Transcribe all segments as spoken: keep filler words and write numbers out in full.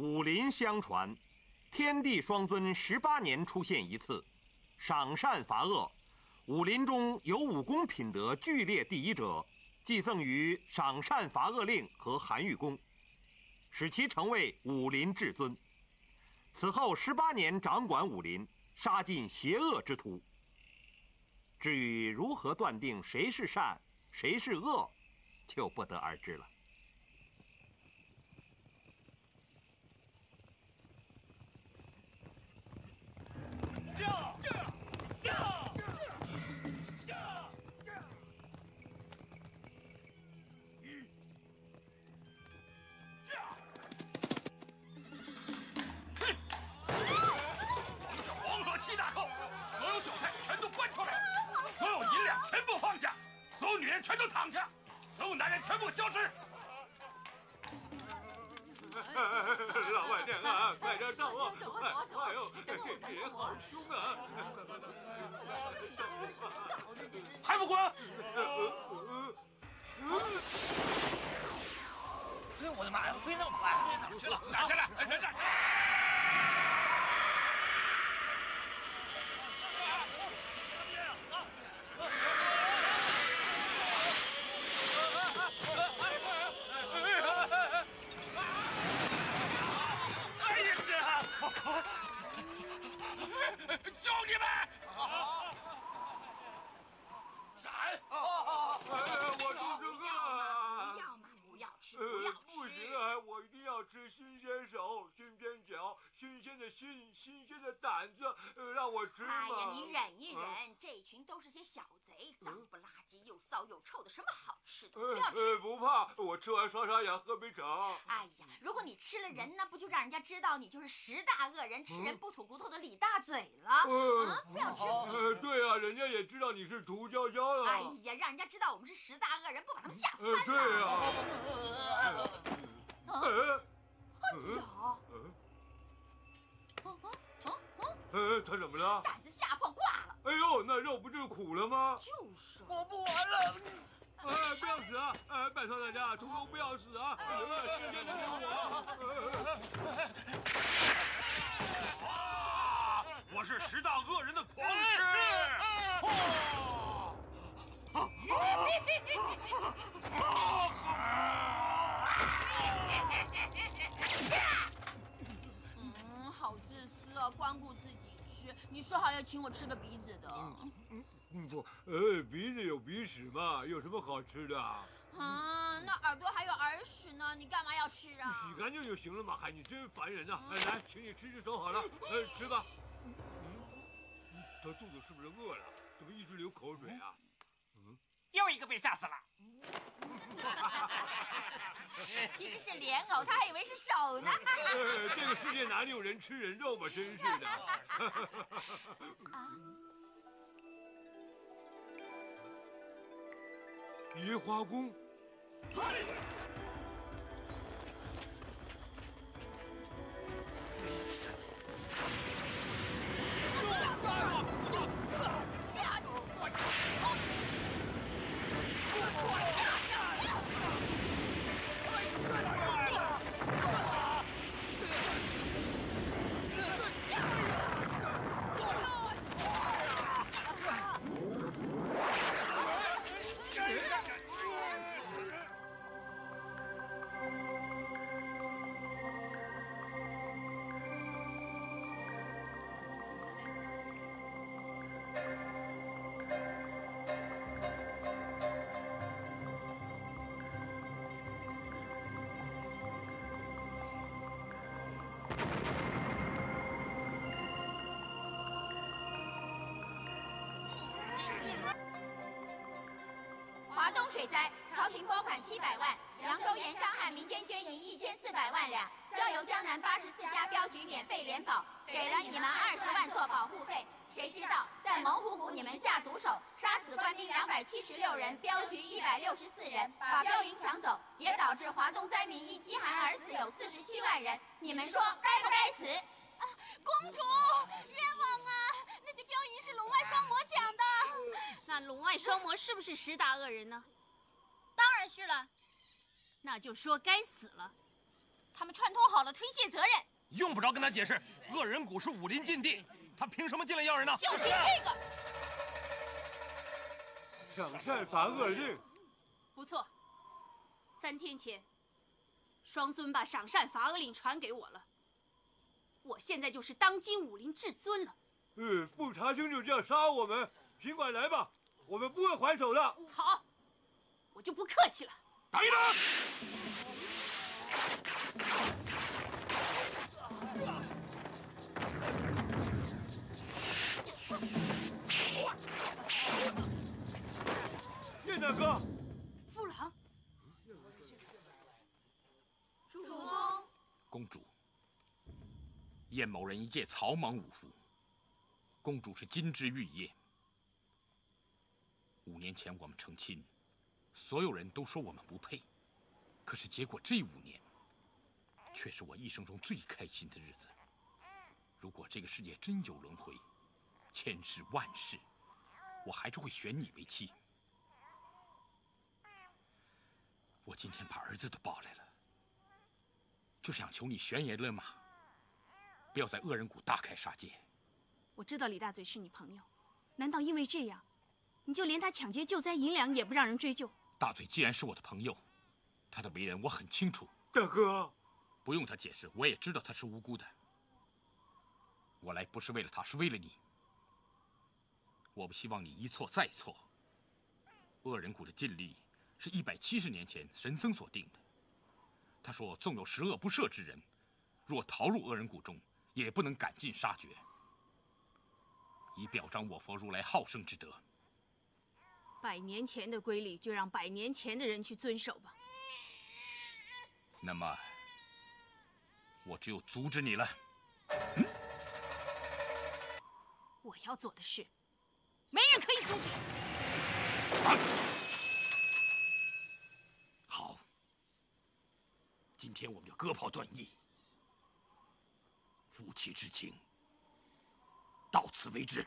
武林相传，天地双尊十八年出现一次，赏善罚恶。武林中有武功品德俱列第一者，即赠于赏善罚恶令和函玉功，使其成为武林至尊。此后十八年掌管武林，杀尽邪恶之徒。至于如何断定谁是善，谁是恶，就不得而知了。 你是黄河七大寇，所有韭菜全都搬出来，所有银两全部放下，所有女人全都躺下，所有男人全部消失。 老板娘啊，快点走啊！走啊走啊！哎呦，这敌人好凶啊！还不滚！哎呦我的妈呀，飞那么快，哪儿去了？拿下来！哎，等等！兄弟们，闪！我肚子饿了。要嘛不要吃，不要吃。不行啊，我一定要吃新鲜手、新鲜脚、新鲜的心、新鲜的胆子，让我吃嘛。哎呀，你忍一忍，这群都是些小贼，脏不拉几，又骚又臭的，什么好吃的？不要吃。不怕，我吃完刷刷牙，喝杯茶。哎呀，如果你吃了人呢，不就让人家知道你就是十大恶人、吃人不吐骨头的李大嘴了？啊，不要吃。对啊，人家也知道你是涂娇娇了。哎呀，让人家知道我们是十大恶人，不把他们吓翻了。对啊。啊！哎，他怎么了？胆子吓破挂了。哎呦，那肉不就苦了吗？就是。我不玩了。哎，不要死啊！哎，拜托大家，通通不要死啊！哎，今天留给我。啊！我是十大恶人的狂狮。嗯，好自私啊，光顾自己吃。你说好要请我吃个鼻子的。嗯嗯，不，呃，鼻子有鼻屎嘛，有什么好吃的啊？啊，那耳朵还有耳屎呢，你干嘛要吃啊？洗干净就行了嘛，嗨，你真烦人呐！来，请你吃只手好了，呃，吃吧。嗯，他肚子是不是饿了？怎么一直流口水啊？嗯。 又一个被吓死了，其实是莲藕，他还以为是手呢。这个世界哪里有人吃人肉嘛，真是的。移花宫。华东水灾，朝廷拨款七百万，扬州盐商汉民间捐银一千四百万两，交由江南八十四家镖局免费联保，给了你们二十万做保护费。谁知道在猛虎谷你们下毒手，杀死官兵两百七十六人，镖局一百六十四人，把镖银抢走，也导致华东灾民因饥寒而死有四十七万人。你们说该不该死？啊，公主冤枉啊！那些镖银是龙外双魔抢的。 那龙外双魔是不是十大恶人呢？当然是了，那就说该死了。他们串通好了推卸责任。用不着跟他解释，恶人谷是武林禁地，他凭什么进来要人呢？就是这个。整事罚恶日。不错。三天前，双尊把赏善罚恶令传给我了。我现在就是当今武林至尊了。嗯，不查清就这样杀我们，尽管来吧，我们不会还手的。好，我就不客气了。打一打。 燕大哥，父郎，主公，公主，燕某人一介草莽武夫，公主是金枝玉叶。五年前我们成亲，所有人都说我们不配，可是结果这五年，却是我一生中最开心的日子。如果这个世界真有轮回， 千世万世，我还是会选你为妻。我今天把儿子都抱来了，就想求你悬崖勒马，不要在恶人谷大开杀戒。我知道李大嘴是你朋友，难道因为这样，你就连他抢劫救灾银两也不让人追究？大嘴既然是我的朋友，他的为人我很清楚。大哥，不用他解释，我也知道他是无辜的。我来不是为了他，是为了你。 我不希望你一错再错。恶人谷的禁律是一百七十年前神僧所定的，他说：“纵有十恶不赦之人，若逃入恶人谷中，也不能赶尽杀绝，以表彰我佛如来好生之德。”百年前的规律，就让百年前的人去遵守吧。那么，我只有阻止你了。嗯、我要做的事， 没人可以阻止。好，今天我们就割袍断义，夫妻之情到此为止。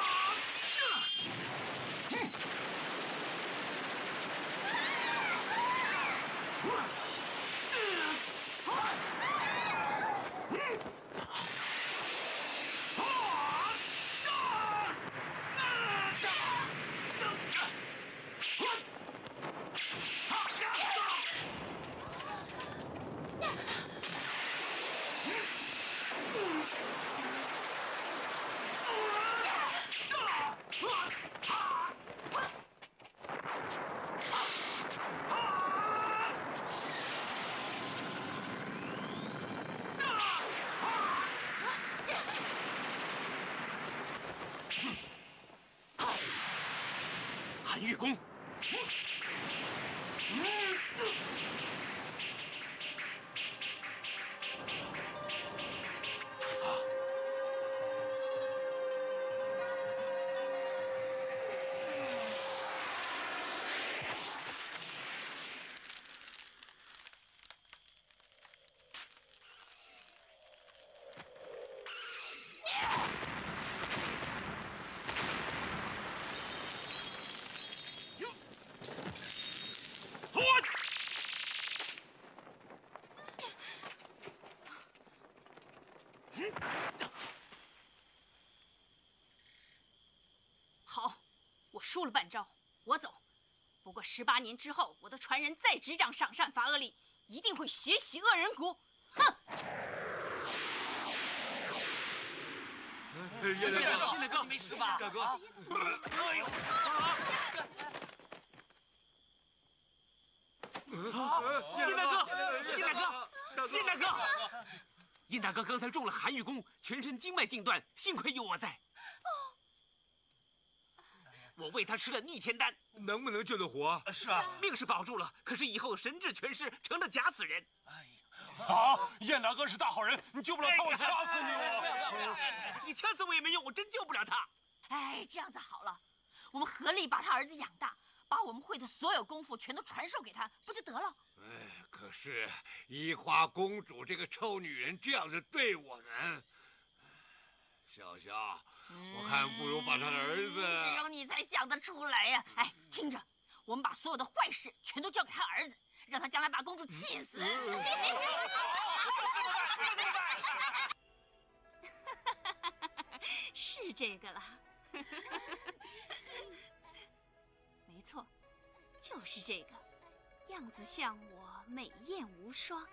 输了半招，我走。不过十八年之后，我的传人再执掌赏善罚恶令，一定会血洗恶人谷。哼！叶大哥，叶大哥，没事吧？大哥，哎呦！叶大哥，叶大哥，叶大哥，叶大哥刚才中了寒玉功，全身经脉尽断，幸亏有我在。 我为他吃了逆天丹，能不能救得活？是啊，命是保住了，可是以后神志全失，成了假死人。哎呀，好，燕大哥是大好人，你救不了他，我掐死你！我，你掐死我也没用，我真救不了他。哎，这样子好了，我们合力把他儿子养大，把我们会的所有功夫全都传授给他，不就得了？哎，可是移花公主这个臭女人这样子对我们，小霞，我看不如把他的儿子。你才想得出来呀、啊！哎，听着，我们把所有的坏事全都交给他儿子，让他将来把公主气死。嗯是这个了，没错，就是这个，样子像我，美艳无双，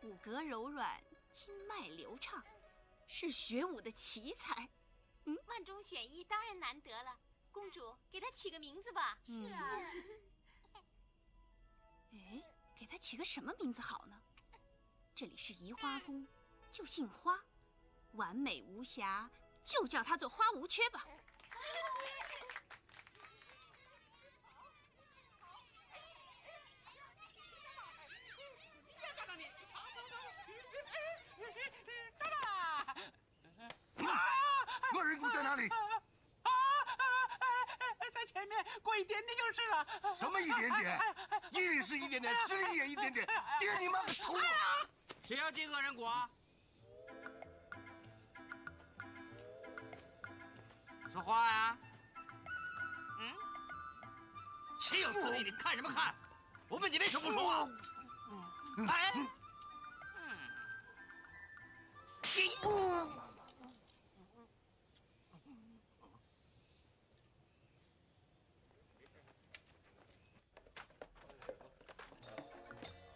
骨骼柔软，经脉流畅，是学武的奇才。嗯，万中选一当然难得了，公主给她起个名字吧。是啊。哎，给她起个什么名字好呢？这里是移花宫，就姓花，完美无瑕。 就叫她做花无缺吧。恶人谷在哪里？啊啊啊！在前面过一点点就是了。什么一点点？一是一点点，十也一点点，点你妈个头！谁要进恶人谷啊？ 说话呀！嗯，岂有此理！你看什么看？我问你为什么不说话？哎，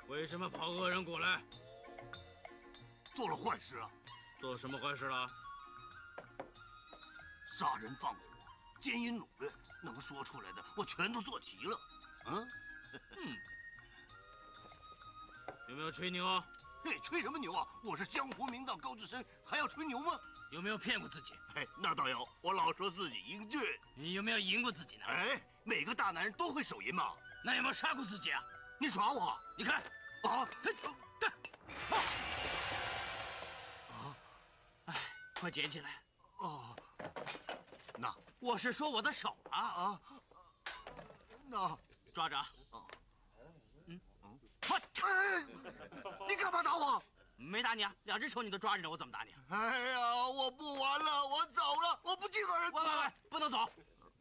为什么跑恶人谷来？做了坏事啊！做什么坏事了？ 杀人放火、奸淫掳掠，能说出来的我全都做齐了。嗯，嗯有没有吹牛？嘿，吹什么牛啊！我是江湖名道高志深，还要吹牛吗？有没有骗过自己？哎，那倒有，我老说自己英俊。你有没有赢过自己呢？哎，每个大男人都会手淫嘛。那有没有杀过自己啊？你耍我？你看啊！干！啊！哎，快捡起来！哦。 那我是说我的手啊啊！那抓着啊！嗯嗯，我你干嘛打我？没打你啊，两只手你都抓着呢，我怎么打你？哎呀，我不玩了，我走了，我不进恶人谷。喂喂喂，不能走，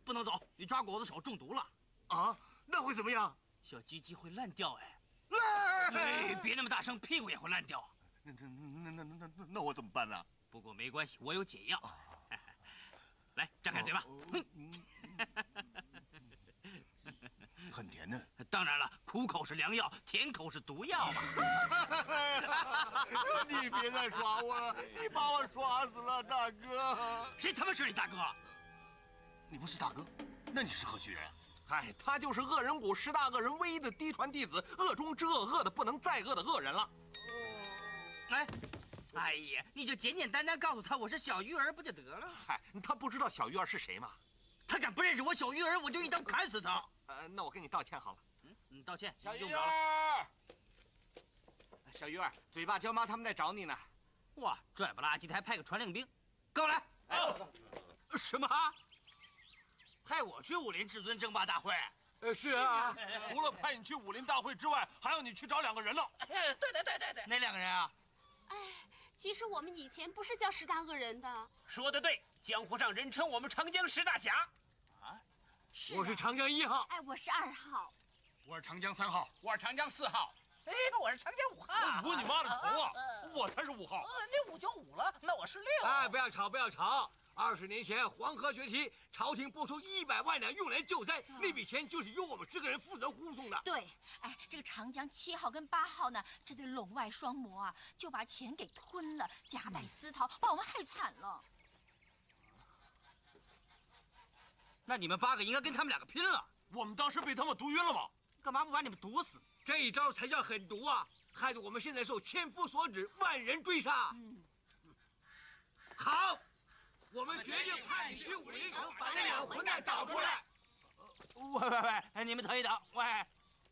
不能走！你抓过我的手中毒了啊？那会怎么样？小鸡鸡会烂掉哎！哎，别那么大声，屁股也会烂掉。那那那那那那那我怎么办呢？不过没关系，我有解药。 来，张开嘴巴，很甜呢。当然了，苦口是良药，甜口是毒药嘛。你别再耍我了，你把我耍死了，大哥。谁他妈是你大哥？你不是大哥，那你是何许人？哎，他就是恶人谷十大恶人唯一的嫡传弟子，恶中之恶，恶的不能再恶的恶人了。哎。 哎呀，你就简简单单告诉他我是小鱼儿不就得了？嗨，他不知道小鱼儿是谁吗？他敢不认识我小鱼儿，我就一刀砍死他！呃，那我跟你道歉好了。嗯，你道歉，小鱼儿。小鱼儿，嘴巴焦妈他们在找你呢。哇，拽不拉几的还派个传令兵，跟我来！哎，什么？派我去武林至尊争霸大会？呃，是啊。除了派你去武林大会之外，还要你去找两个人了。对对对对对。哪两个人啊？ 哎，其实我们以前不是叫十大恶人的。说的对，江湖上人称我们长江十大侠。啊，是。我是长江一号。哎，我是二号。我是长江三号。我是长江四号。哎，我是长江五号。五你妈的头啊！我才是五号。那五就五了，那我是六。哎，不要吵，不要吵。二十年前黄河决堤，朝廷拨出一百万两用来救灾，那笔钱就是由我们十个人负责护送的。对，哎，这个长江七号跟八号呢，这对陇外双魔啊，就把钱给吞了，夹带私逃，把我们害惨了。那你们八个应该跟他们两个拼了。我们当时被他们毒晕了吗？干嘛不把你们毒死？这一招才叫狠毒啊！害得我们现在受千夫所指，万人追杀。嗯、好。 我们决定派你去武林城，把那两混蛋找出来。喂喂喂，你们等一等！喂，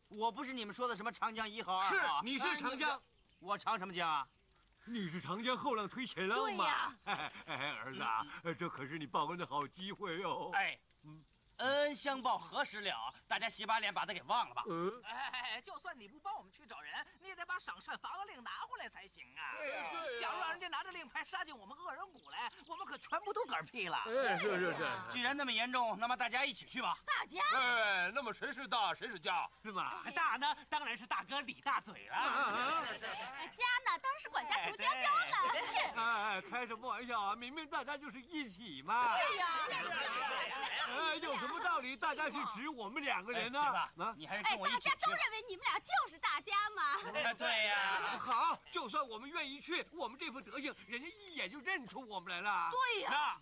我不是你们说的什么长江一号、二号，是你是长江，我长什么江啊？你是长江后浪推前浪嘛？对呀。哎哎，儿子，这可是你报恩的好机会哟。哎，嗯，恩恩相报何时了？大家洗把脸，把他给忘了吧。嗯，哎，就算你不帮我们去找人，你也得把赏善罚恶令拿回来才行啊。对呀，假如让人家拿着令牌杀进我们恶人谷来，我们可全部都嗝屁了。哎，是是是。既然那么严重，那么大家一起去吧。大家？哎，那么谁是大，谁是家？是吧？大呢，当然是大哥李大嘴了。是是是。家呢，当然是管家涂娇娇了。去。哎，开什么玩笑啊！明明大家就是一起嘛。对呀。哎，有什么道理？大家是指我们两个人呢？啊，你还是跟我一起去。大家都认为你们俩就是大家嘛。对呀。好，就算我们愿意去，我们这副德行，人家一眼就认出我们来了。对呀。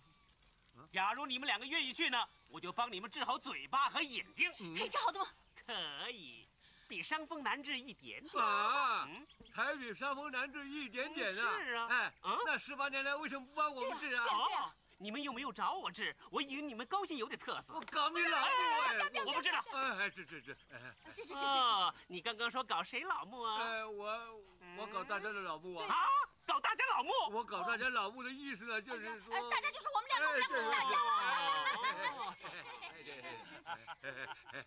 那，假如你们两个愿意去呢，我就帮你们治好嘴巴和眼睛。可以治好的吗？可以，比伤风难治一点点。啊，还比伤风难治一点点呢？是啊。哎，那十八年来为什么不帮我们治啊？哦。 你们又没有找我治，我以为你们高兴有点特色。我搞你老母！我不知道。哎，这这这，哎，这这这这。你刚刚说搞谁老母啊？哎，我我搞大家的老母啊！啊，搞大家老母！我搞大家老母的意思呢，就是说，大家就是我们两个，我们两个大家了。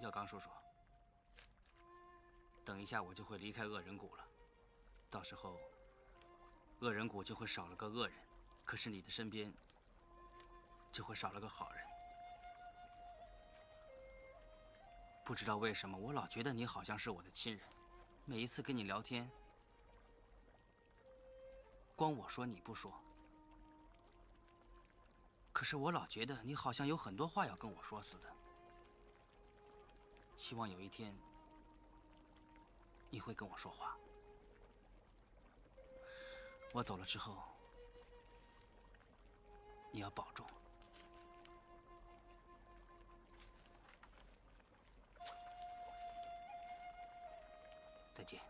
耀刚叔叔。 等一下，我就会离开恶人谷了，到时候，恶人谷就会少了个恶人，可是你的身边就会少了个好人。不知道为什么，我老觉得你好像是我的亲人，每一次跟你聊天，光我说你不说，可是我老觉得你好像有很多话要跟我说似的。希望有一天。 你会跟我说话。我走了之后，你要保重。再见。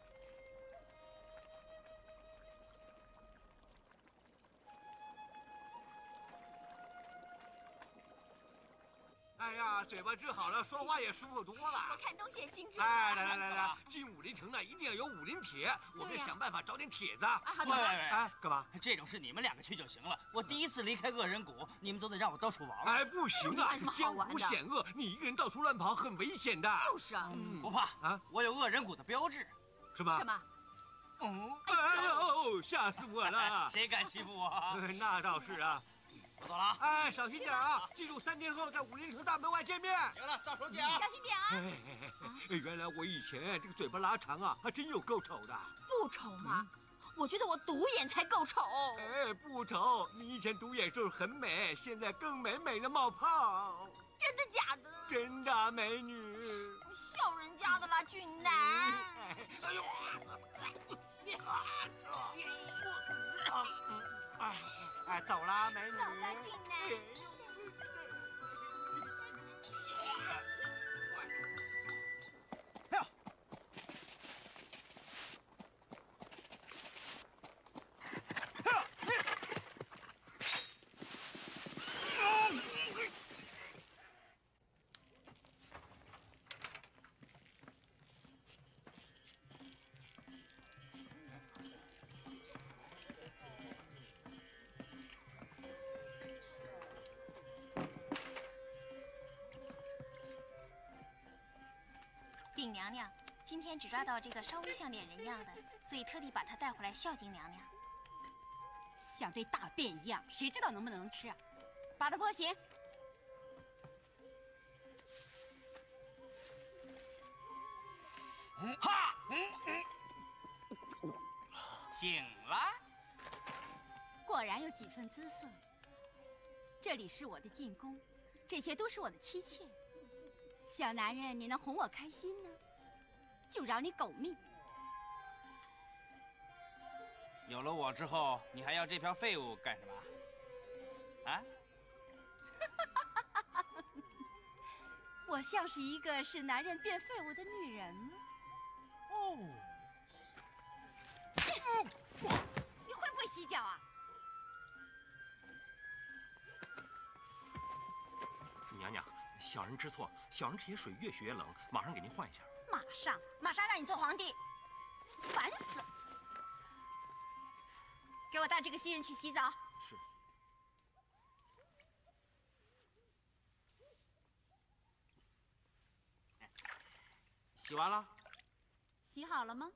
哎呀，嘴巴治好了，说话也舒服多了。我看东西也精致。哎，来来来来，进武林城呢，一定要有武林帖，我们想办法找点帖子。喂喂喂，哎，干嘛？这种事你们两个去就行了。我第一次离开恶人谷，你们总得让我到处玩玩。哎，不行啊，江湖险恶，你一个人到处乱跑很危险的。就是啊，不怕啊，我有恶人谷的标志。什么？什么？嗯，哎呦，吓死我了！谁敢欺负我？那倒是啊。 我走了啊！哎，小心点啊！记住，三天后在武林城大门外见面。行了，到时候见啊！小心点啊！原来我以前这个嘴巴拉长啊，还真有够丑的。不丑嘛，我觉得我独眼才够丑。哎，不丑，你以前独眼时候很美，现在更美美的冒泡。真的假的？真的，美女。你笑人家的啦，俊男。哎呦！哎。 哎，走啦，美女。走啦，俊男。禀娘娘，今天只抓到这个稍微像点人样的，所以特地把它带回来孝敬娘娘。像堆大便一样，谁知道能不能吃啊？把它剥皮。哈，醒了，果然有几分姿色。这里是我的进宫，这些都是我的妻妾。 小男人，你能哄我开心呢，就饶你狗命。有了我之后，你还要这条废物干什么？啊？我像是一个使男人变废物的女人吗？哦。你会不会洗脚啊？娘娘。 小人知错，小人这些水越洗越冷，马上给您换一下。马上，马上让你做皇帝，烦死！我带这个新人去洗澡。是。洗完了。洗好了吗？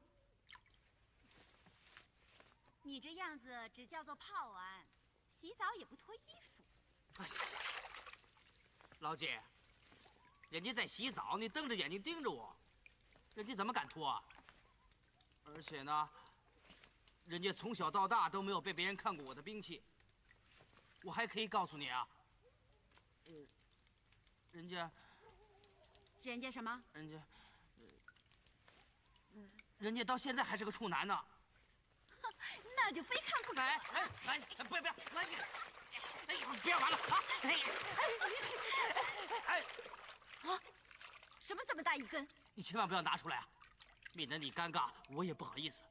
你这样子只叫做泡完，洗澡也不脱衣服。哎呀，老姐，人家在洗澡，你瞪着眼睛盯着我，人家怎么敢脱啊？而且呢。 人家从小到大都没有被别人看过我的兵器，我还可以告诉你啊，嗯，人家，人家什么？人家，嗯，人家到现在还是个处男呢。哼，那就非看不可。哎哎哎！不要不要！哎，不要玩了啊！哎哎哎！啊，什么这么大一根？你千万不要拿出来啊，免得你尴尬，我也不好意思。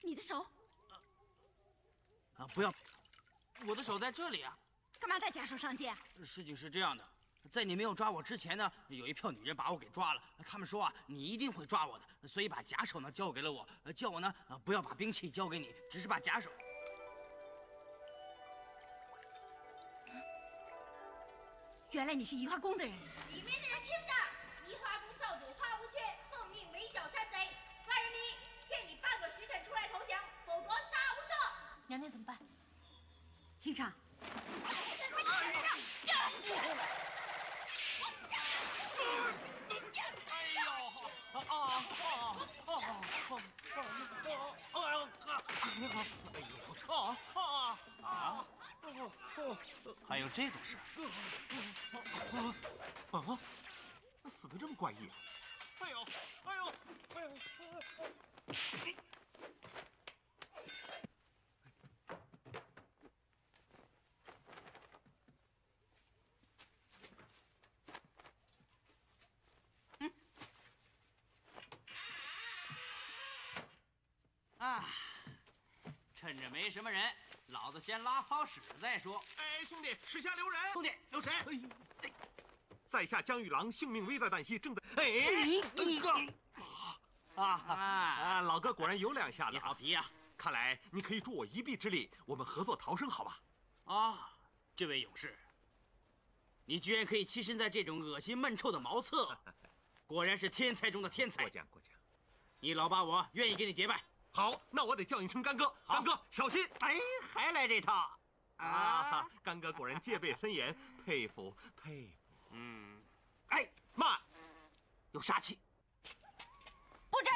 你的手啊！不要！我的手在这里啊！干嘛带假手上街？事情是这样的，在你没有抓我之前呢，有一票女人把我给抓了。他们说啊，你一定会抓我的，所以把假手呢交给了我，叫我呢不要把兵器交给你，只是把假手。原来你是移花宫的人！里面的人听着，移花宫少主花无缺奉命围剿山贼。 万人迷，限你半个时辰出来投降，否则杀无赦。娘娘怎么办？清场。还有这种事？啊！死得这么怪异啊！ 哎呦，哎呦，哎呦！嗯。啊，趁着没什么人，老子先拉泡屎再说。哎，兄弟，手下留人！兄弟，留神！哎呦，哎。 在下江玉郎，性命危在旦夕，正在……哎，你哥啊啊！老哥果然有两下子，你好皮呀！看来你可以助我一臂之力，我们合作逃生，好吧？啊，这位勇士，你居然可以栖身在这种恶心闷臭的茅厕，果然是天才中的天才！过奖过奖，你老爸我愿意跟你结拜。好，那我得叫你声干哥，干哥小心！哎，还来这套啊！干哥果然戒备森严，佩服佩服。 嗯，哎，慢，有杀气。布置。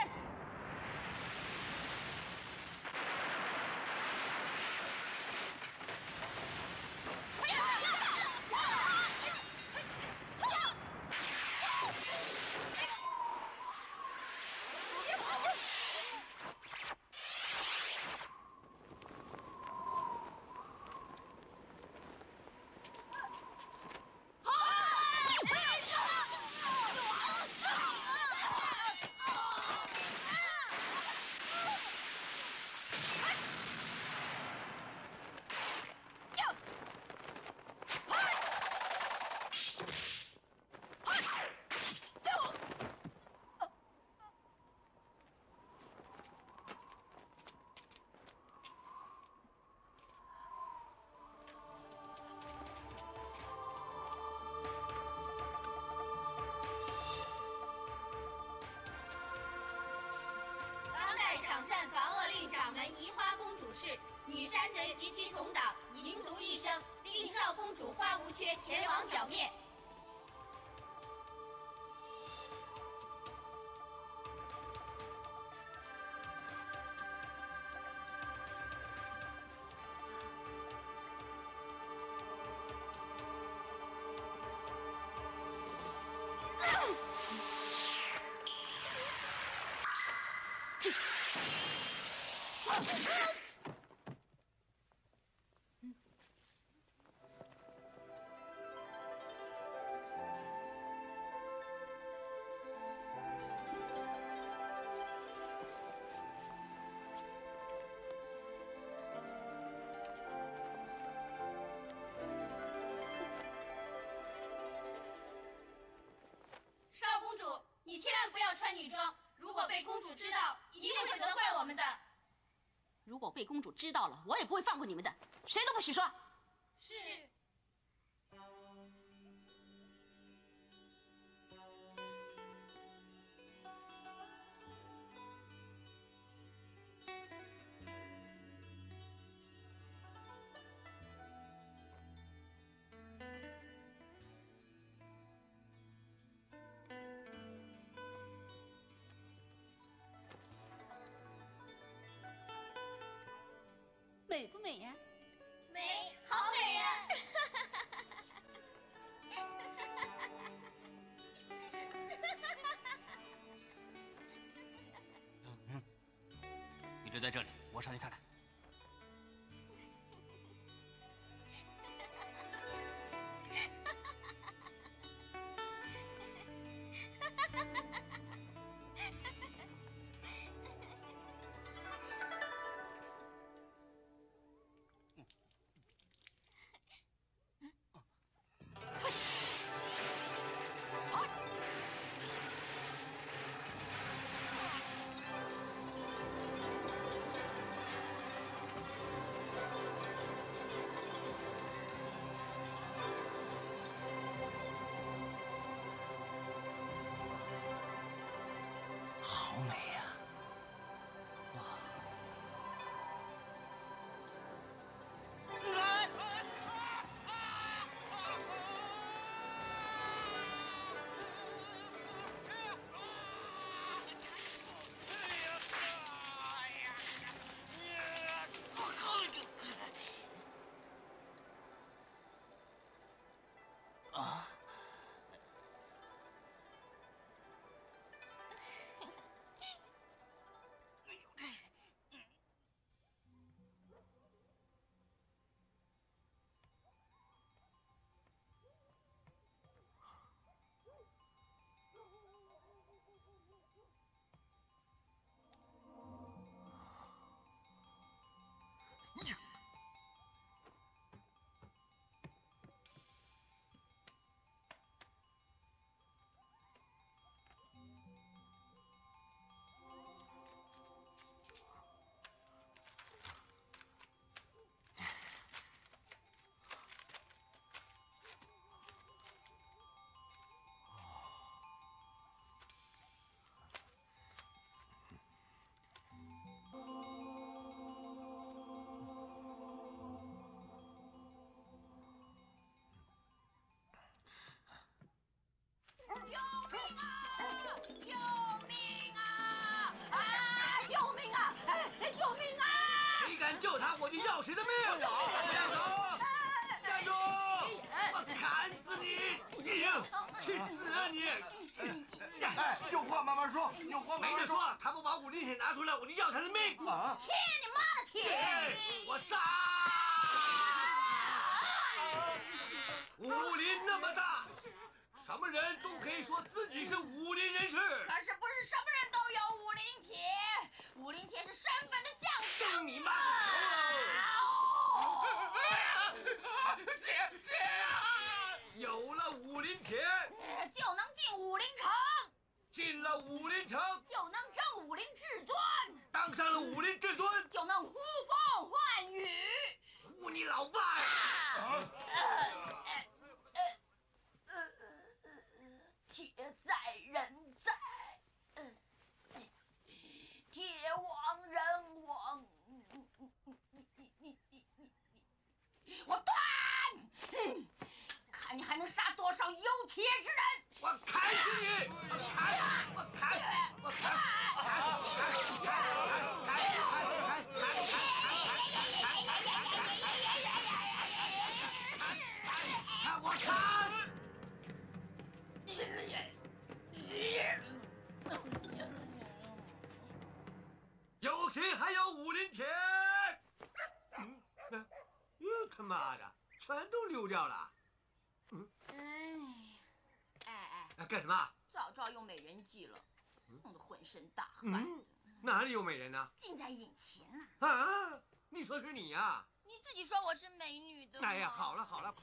如果被公主知道，一定会责怪我们的。如果被公主知道了，我也不会放过你们的，谁都不许说。是。美不美呀？美，好美呀！嗯，你留在这里，我上去看看。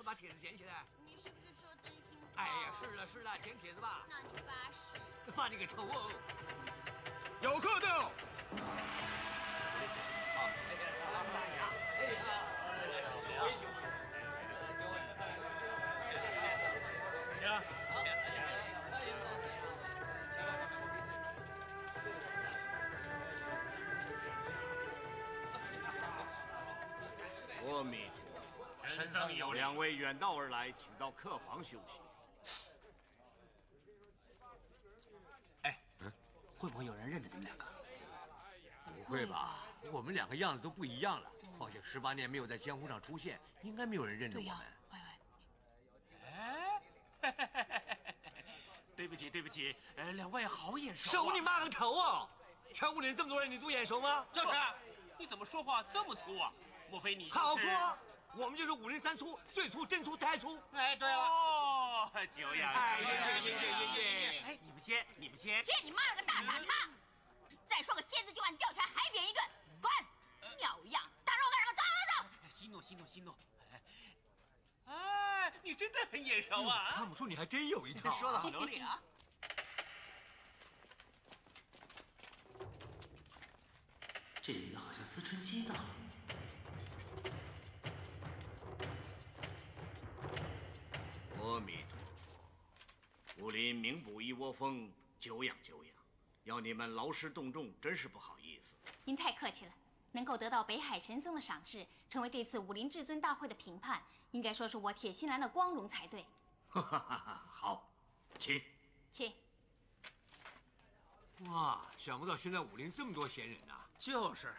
把帖子捡起来。你是不是说真心话？哎呀，是了是了，捡帖子吧。那你发誓？发你个臭哦！有客到。阿弥陀佛，神僧有两位远道而来，请到客房休息。 会不会有人认得你们两个？不会吧，我们两个样子都不一样了。况且十八年没有在江湖上出现，应该没有人认得我们。喂喂，哎，对不起对不起，呃，两位好眼熟。熟你妈个头啊！全武林这么多人，你都眼熟吗？就是，你怎么说话这么粗啊？莫非你好说？我们就是武林三粗，最粗、真粗、太粗。哎，对了，哦，久仰。哎，爷爷爷爷爷爷，哎，你们先，你们先。先你妈了个大傻叉！再说个仙字就把你吊起来海扁一顿！滚！鸟样！打扰我干什么？走走走！息怒息怒息怒！哎，你真的很眼熟啊！看不出你还真有一套。说的好流利啊！这女的好像思春激荡。 阿弥陀佛，武林名捕一窝蜂，久仰久仰，要你们劳师动众，真是不好意思。您太客气了，能够得到北海神僧的赏识，成为这次武林至尊大会的评判，应该说是我铁心兰的光荣才对。哈哈哈哈！好，请，请。哇，想不到现在武林这么多闲人呐、啊！就是，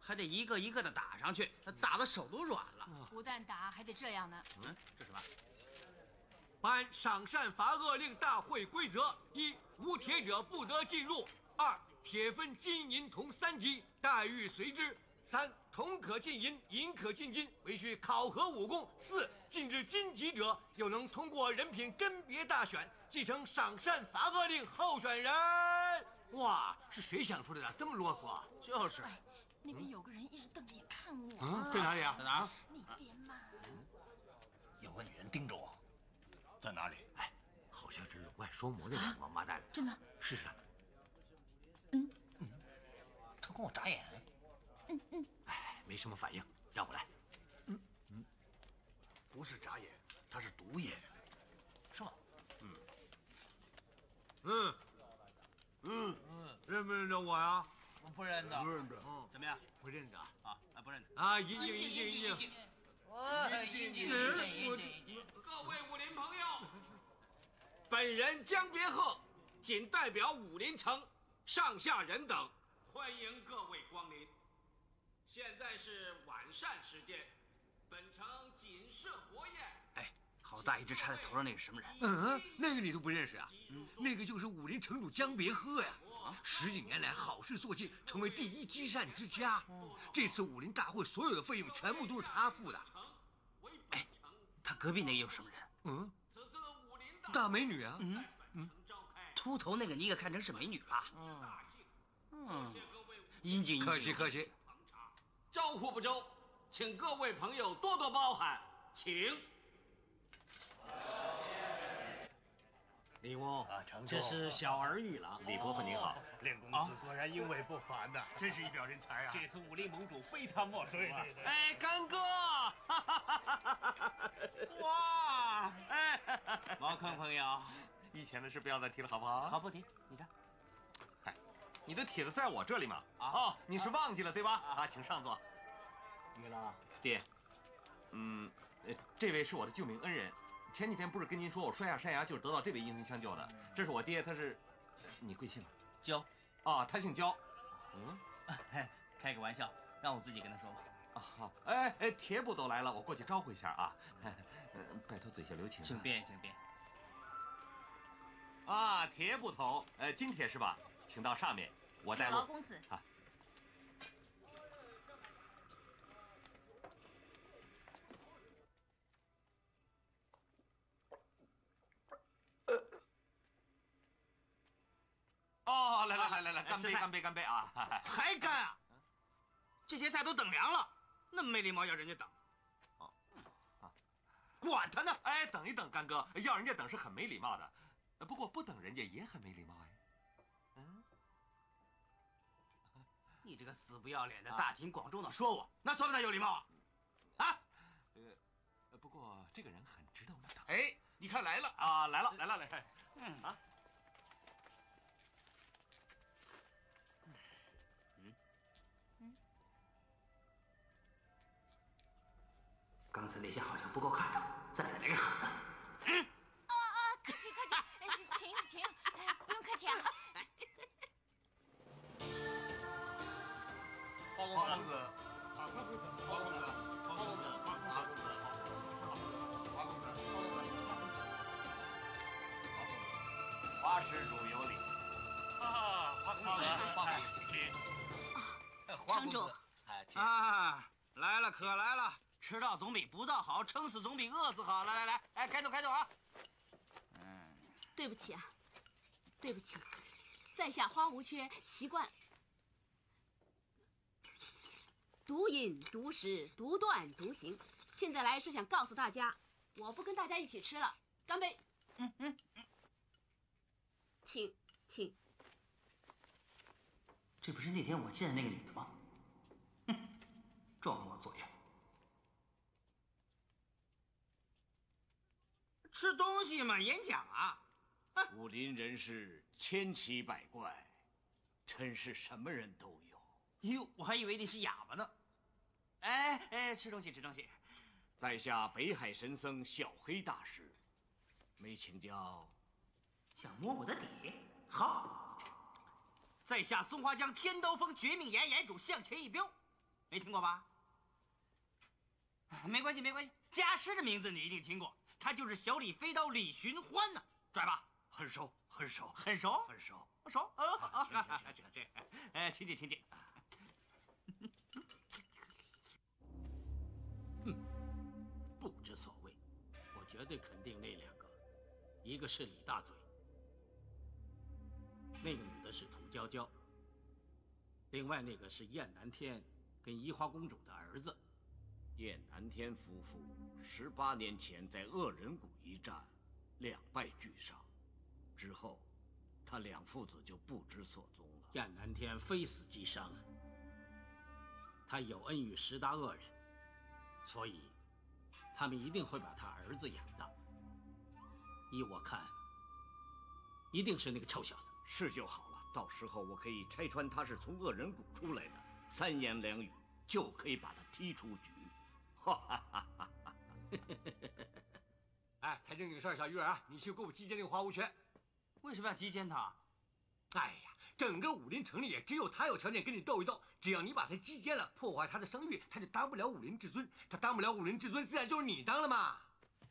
还得一个一个的打上去，打的手都软了。不但打，还得这样呢。嗯，这什么？ 按赏善罚恶令大会规则：一、无铁者不得进入；二、铁分金银铜三级，待遇随之；三、铜可进银，银可进金，唯需考核武功；四、进至金级者，又能通过人品甄别大选，继承赏善罚恶令候选人。哇，是谁想出来的？这么啰嗦啊！就是，哎、那边有个人一直瞪着眼看我。嗯，在哪里啊？在哪？那边嘛。有个女人盯着我。 在哪里？哎，好像是外说魔那个王八蛋。真的？试试。嗯嗯，他跟我眨眼。嗯嗯。哎，没什么反应，让我来。嗯嗯，不是眨眼，他是独眼。是吗？嗯嗯嗯嗯，认不认得我呀？不认得。不认得。嗯，怎么样？不认得啊？啊，不认得。啊，引颈引颈引颈。 各位武林朋友，本人江别鹤，仅代表武林城上下人等，欢迎各位光临。现在是晚膳时间，本城仅设国宴。哎，好大一只插在头上那个什么人？嗯，那个你都不认识啊？嗯，那个就是武林城主江别鹤呀。十几年来好事做尽，成为第一积善之家。这次武林大会所有的费用全部都是他付的。 他隔壁那个又什么人？嗯，大美女啊！嗯嗯，秃头那个你也看成是美女了。嗯，殷景，客气客气。招呼不周，请各位朋友多多包涵，请。李翁，这是小儿玉郎。李伯父您好，练公子果然英伟不凡呐，真是一表人才啊！这次武林盟主非他莫属啊！哎，干哥，哇！哎，茅坑朋友，以前的事不要再提了，好不好？好，不提。你看，哎，你的帖子在我这里嘛？啊，哦，你是忘记了对吧？啊，请上座。玉郎，爹，嗯，这位是我的救命恩人。 前几天不是跟您说我摔下山崖就是得到这位英雄相救的，这是我爹，他是，你贵姓？焦，啊，他姓焦，嗯，开个玩笑，让我自己跟他说吧。啊好，哎哎，铁捕都来了，我过去招呼一下啊，拜托嘴下留情。请便，请便。啊，铁捕头，呃，金铁是吧？请到上面，我带路。老公子啊。 哦，来来来来来，干杯干杯干杯啊！还干啊？这些菜都等凉了，那么没礼貌要人家等。哦，啊，管他呢！哎，等一等，干哥，要人家等是很没礼貌的，不过不等人家也很没礼貌哎。嗯，这个死不要脸的大庭广众的说我，那算不算有礼貌啊？啊，呃，不过这个人很值得我们打。哎，你看来了啊，来了，来了，来了，嗯啊，嗯嗯，刚才那些好像不够看头，再来来个狠的。嗯，啊啊，客气客气，请请，不用客气啊。 包公子，包公子，包公子，包公子，包公子，包公子，花施主有礼。啊，花公子，花公子，请。城主，啊，来了，可来了！迟到总比不到好，撑死总比饿死好。来来来，哎，开动开动啊！嗯，对不起啊，对不起，在下花无缺，习惯。 独饮、独食、独断、独行。现在来是想告诉大家，我不跟大家一起吃了。干杯！嗯嗯嗯，请请。这不是那天我见那个女的吗？哼，装模作样。吃东西嘛，演讲啊。武林人士千奇百怪，真是什么人都有。哟，我还以为你是哑巴呢。 哎哎，吃东西吃东西，在下北海神僧小黑大师，没请教，想摸我的底？好，在下松花江天刀峰绝命岩岩主向前一镖，没听过吧？没关系没关系，家师的名字你一定听过，他就是小李飞刀李寻欢呢，拽吧，很熟很熟很熟很熟熟啊啊！请请请，哎，请请请请。 哼，不知所谓。我绝对肯定那两个，一个是李大嘴，那个女的是佟娇娇，另外那个是燕南天跟移花公主的儿子。燕南天夫妇十八年前在恶人谷一战，两败俱伤，之后他两父子就不知所踪了。燕南天非死即伤，他有恩于十大恶人。 所以，他们一定会把他儿子养大。依我看，一定是那个臭小子。是就好了，到时候我可以拆穿他是从恶人谷出来的，三言两语就可以把他踢出局。哈哈哈哈哈！哎，谈正经事儿，小鱼儿啊，你去给我击剑那个花无缺。为什么要击剑他？哎呀，整个武林城里也只有他有条件跟你斗一斗。只要你把他击剑了，破坏他的声誉，他就当不了武林至尊。他当不了武林至尊，自然就是你当了嘛。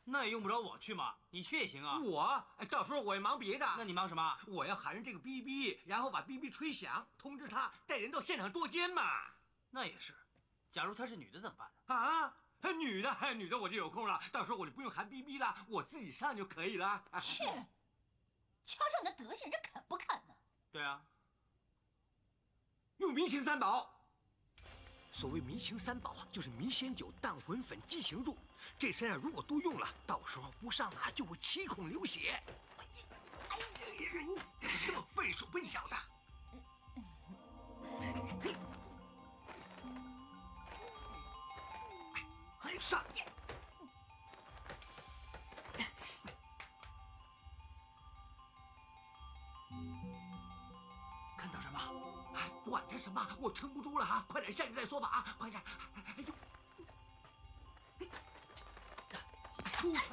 那也用不着我去嘛，你去也行啊。我，到时候我也忙别的。那你忙什么？我要喊上这个哔哔，然后把哔哔吹响，通知他带人到现场捉奸嘛。那也是。假如她是女的怎么办呢？啊，女的，女的我就有空了，到时候我就不用喊哔哔了，我自己上就可以了。切，瞧瞧你的德行，这肯不肯呢？ 对啊，用迷情三宝。所谓迷情三宝啊，就是迷仙酒、淡魂粉、激情柱。这三样如果都用了，到时候不上马就会七孔流血。哎呀，你怎么这么笨手笨脚的？上！ 哎，管他什么，我撑不住了啊！快点下去再说吧啊！快点！哎呦，出去！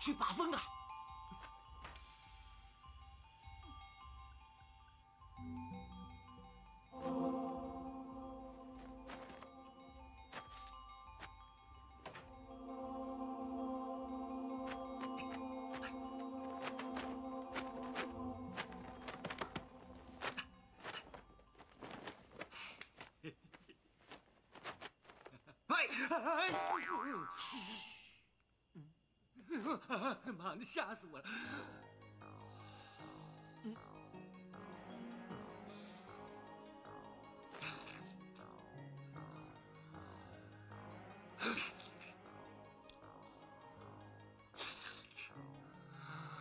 去把风啊！妈的，吓死我了！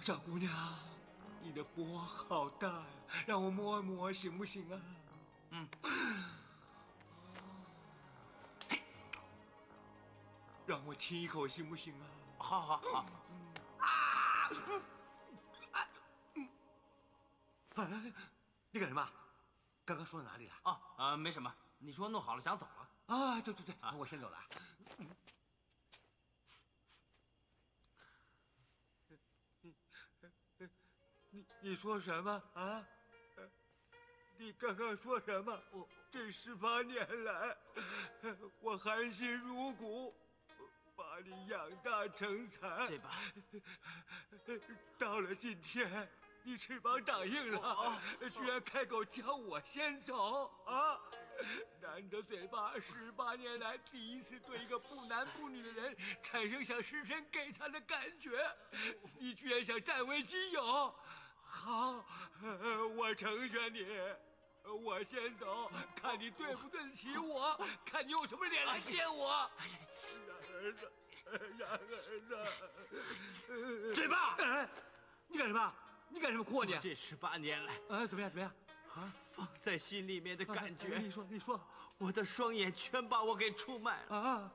小姑娘，你的波好大呀，让我摸一摸行不行啊？嗯。让我亲一口行不行啊？好好好。啊！哎，嗯，哎，你干什么？刚刚说到哪里了？哦，啊，没什么。你说弄好了想走了？啊，对对对，我先走了。 你你说什么啊？你刚刚说什么？我这十八年来，我含辛茹骨把你养大成才，这把到了今天，你翅膀长硬了，居然开口叫我先走啊！拿你的嘴巴，十八年来第一次对一个不男不女的人产生想失身给他的感觉，你居然想占为己有！ 好，我成全你，我先走，看你对不对得起我，看你有什么脸来见我。儿子，儿子，嘴巴！哎，你干什么？你干什么哭啊你？这十八年来，啊，怎么样？怎么样？啊，放在心里面的感觉。你说，你说，我的双眼全把我给出卖了啊！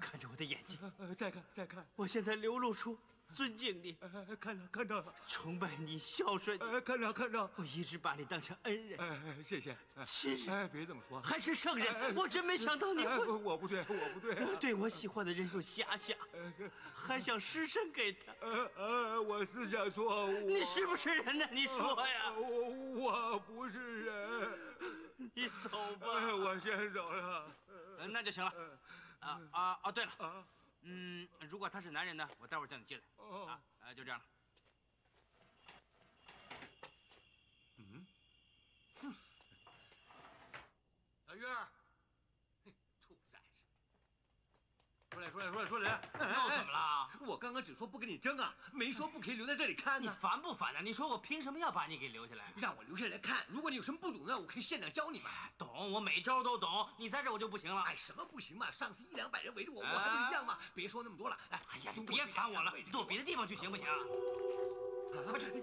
看着我的眼睛，再看，再看，我现在流露出。 尊敬你，看到看到了，崇拜你，孝顺你，看到看到，我一直把你当成恩人，哎，谢谢，亲人，哎，别这么说，还是圣人，我真没想到你会，我不对，我不对，我对我喜欢的人有遐想，还想失身给他，呃呃，我思想错误，你是不是人呢？你说呀，我我不是人，你走吧，我先走了，那就行了，啊啊啊，对了。 嗯，如果他是男人呢，我待会儿叫你进来啊，呃，就这样了。嗯，哼，小月儿，兔崽子，出来，出来，出来，出来！又怎么了？我刚刚只说不跟你争啊，没说不可以留在这里看。你烦不烦呢？你说我凭什么要把你给留下来？让我留下来看，如果你有什么不懂呢，我可以现场教你们。懂，我每招都懂。你在这我就不行了。哎，什么不行嘛？上次一两百人围着我，我还不一样吗？别说那么多了。哎，哎呀，就别烦我了，躲别的地方去行不行？快去！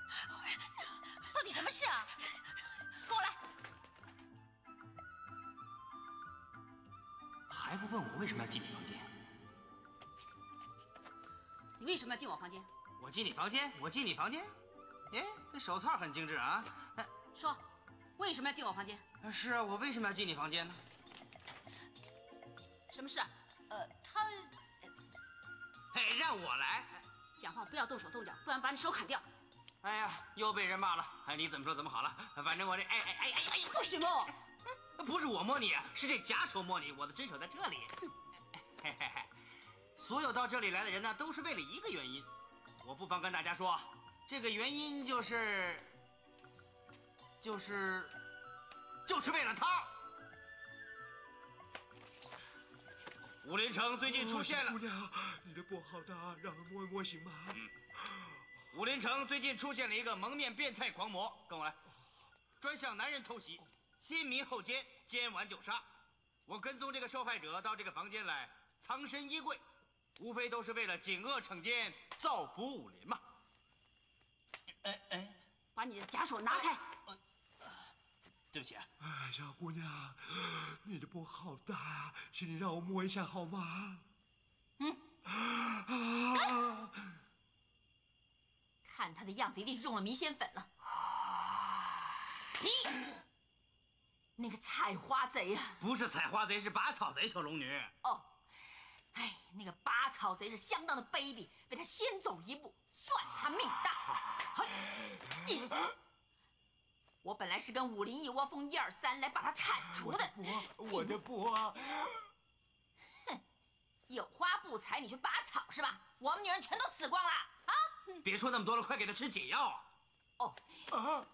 到底什么事啊？跟我来！还不问我为什么要进你房间？你为什么要进我房间？我进你房间？我进你房间？哎，这手套很精致啊！哎，说，为什么要进我房间？是啊，我为什么要进你房间呢？什么事啊？呃，他……哎，让我来。 讲话不要动手动脚，不然把你手砍掉！哎呀，又被人骂了！哎，你怎么说怎么好了，反正我这……哎哎哎哎哎，不许摸我！不是我摸你，是这假手摸你，我的真手在这里。嘿嘿嘿，所有到这里来的人呢，都是为了一个原因，我不妨跟大家说，这个原因就是，就是，就是为了他。 武林城最近出现了，姑娘，你的波好大，让人摸一摸行吗？嗯，武林城最近出现了一个蒙面变态狂魔，跟我来，专向男人偷袭，先迷后奸，奸完就杀。我跟踪这个受害者到这个房间来，藏身衣柜，无非都是为了警恶惩奸，造福武林嘛。哎哎，把你的假手拿开！对不起啊，哎，小姑娘，你的波好大啊，请你让我摸一下好吗？嗯。啊！ 看他的样子，一定是中了迷仙粉了。你那个采花贼啊！不是采花贼，是拔草贼，小龙女。哦，哎，那个拔草贼是相当的卑鄙，被他先走一步，算他命大。你，我本来是跟武林一窝蜂一二三来把他铲除的。我的波，哼，有花不采，你去拔草是吧？我们女人全都死光了啊！ 别说那么多了，快给他吃解药啊！哦，啊，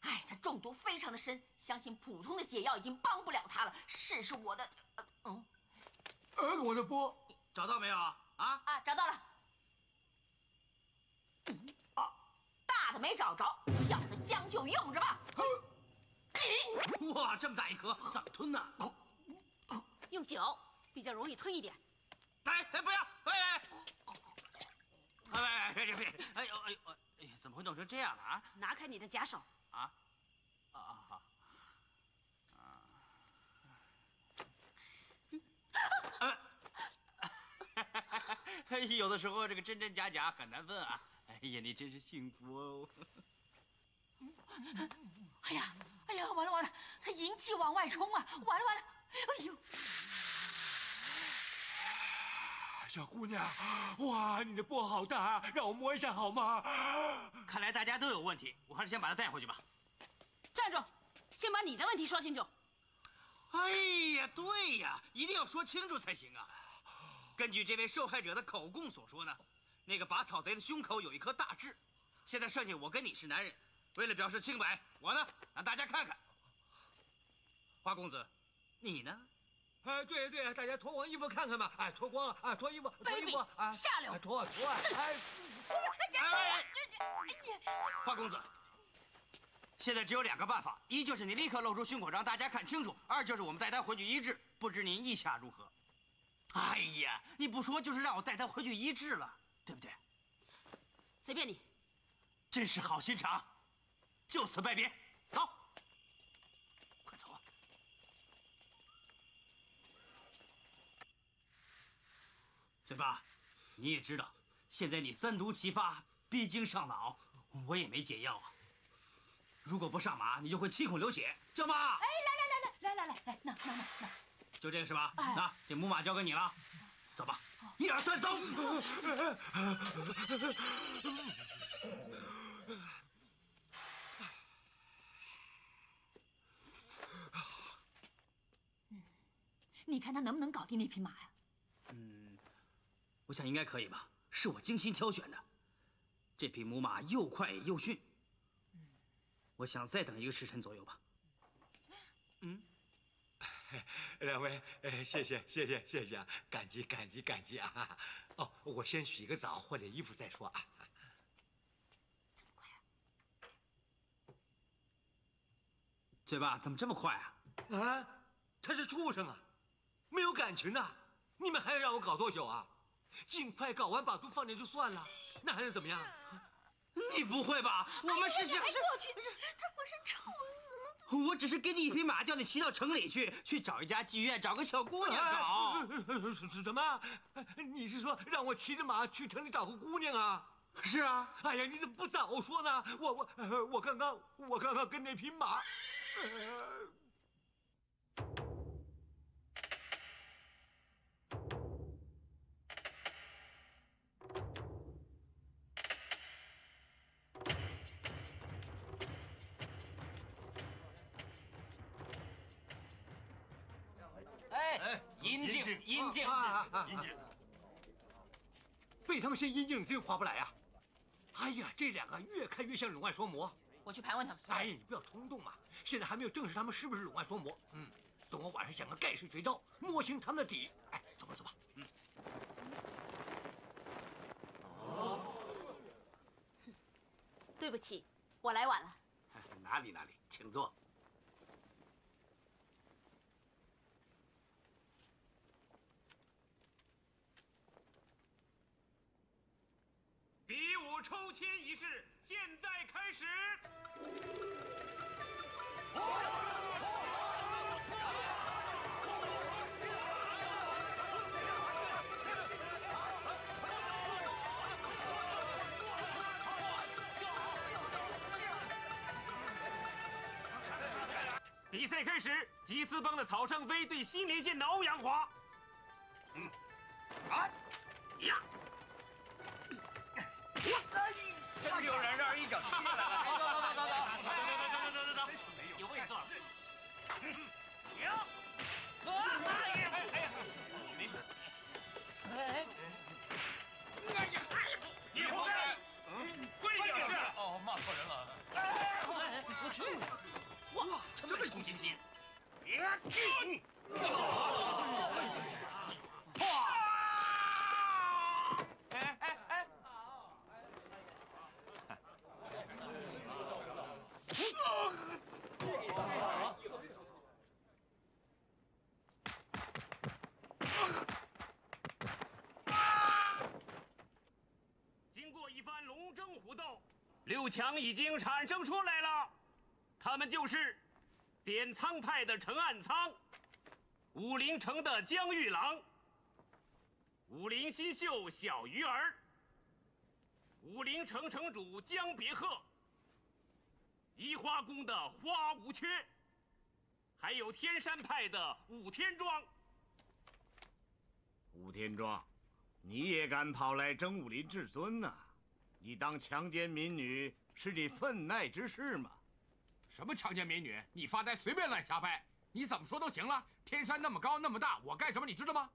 哎，他中毒非常的深，相信普通的解药已经帮不了他了。试试我的，呃，嗯，呃，我的波，找到没有啊？啊啊，找到了。啊，大的没找着，小的将就用着吧。哇，这么大一颗，怎么吞呢？用酒比较容易吞一点。哎哎，不要！哎哎。 哎，别别别！哎呦哎呦哎！怎么会弄成这样了啊？拿开你的假手！啊啊啊好！啊！呃，有的时候这个真真假假很难分啊！哎呀，你真是幸福哦！哎呀哎呀，完了完了，他引气往外冲啊！完了完了！哎呦！ 小姑娘，哇，你的波好大啊，让我摸一下好吗？看来大家都有问题，我还是先把他带回去吧。站住！先把你的问题说清楚。哎呀，对呀，一定要说清楚才行啊。根据这位受害者的口供所说呢，那个拔草贼的胸口有一颗大痣。现在剩下我跟你是男人，为了表示清白，我呢让大家看看。花公子，你呢？ 哎，对呀对呀，大家脱光衣服看看吧！哎，脱光了啊，脱衣服，脱衣服啊，下流，脱啊脱啊！哎，哎呀，花公子，现在只有两个办法：一就是你立刻露出胸口让大家看清楚；二就是我们带他回去医治。不知您意下如何？哎呀，你不说就是让我带他回去医治了，对不对？随便你，真是好心肠，就此拜别，走。 嘴巴，你也知道，现在你三毒齐发，逼经上脑，我也没解药啊。如果不上马，你就会七孔流血，叫妈！哎，来来来来来来来来，拿拿拿拿，就这个是吧？那这母马交给你了，走吧，一二三，走！你看他能不能搞定那匹马呀？嗯。 我想应该可以吧，是我精心挑选的。这匹母马又快又驯，我想再等一个时辰左右吧。嗯，两位，谢谢谢谢谢谢，感激感激感激啊！哦，我先洗个澡，换件衣服再说啊。这么快啊？嘴巴怎么这么快啊？啊，他是畜生啊，没有感情的，你们还要让我搞多久啊？ 尽快搞完，把毒放掉就算了，那还能怎么样？你不会吧？我们是想是过去，他浑身臭死了。我只是给你一匹马，叫你骑到城里去，去找一家妓院，找个小姑娘搞。什么？你是说让我骑着马去城里找个姑娘啊？是啊。哎呀，你怎么不早说呢？我我我刚刚我刚刚跟那匹马。 阴茎，阴茎，阴茎，被他们先阴茎，你真划不来呀！哎呀，这两个越看越像陇外双魔。我去盘问他们。哎，你不要冲动嘛，现在还没有证实他们是不是陇外双魔。嗯，等我晚上想个盖世绝招，摸清他们的底。哎，走吧，走吧。嗯。哦，对不起，我来晚了。哪里哪里，请坐。比武抽签仪式现在开始。 比赛开始，吉斯邦的草上飞对西连县的欧阳华。嗯，啊呀！真有人让人一脚踢下来了！走走走走走走走走走走走，有位坐。行。哎呀哎呀！你，哎，哎呀哎呀！你活该！嗯，跪下！哦，骂错人了。哎，我去。 哇，真没同情心！哇！哎哎哎！经过一番龙争虎斗，六强已经产生出来了。 他们就是点苍派的陈暗苍，武陵城的江玉郎，武陵新秀小鱼儿，武陵城城主江别鹤，移花宫的花无缺，还有天山派的武天庄。武天庄，你也敢跑来争武林至尊呐、啊？你当强奸民女是你分内之事吗？ 什么强奸民女？你发呆随便乱瞎掰，你怎么说都行了。天山那么高那么大，我干什么你知道吗？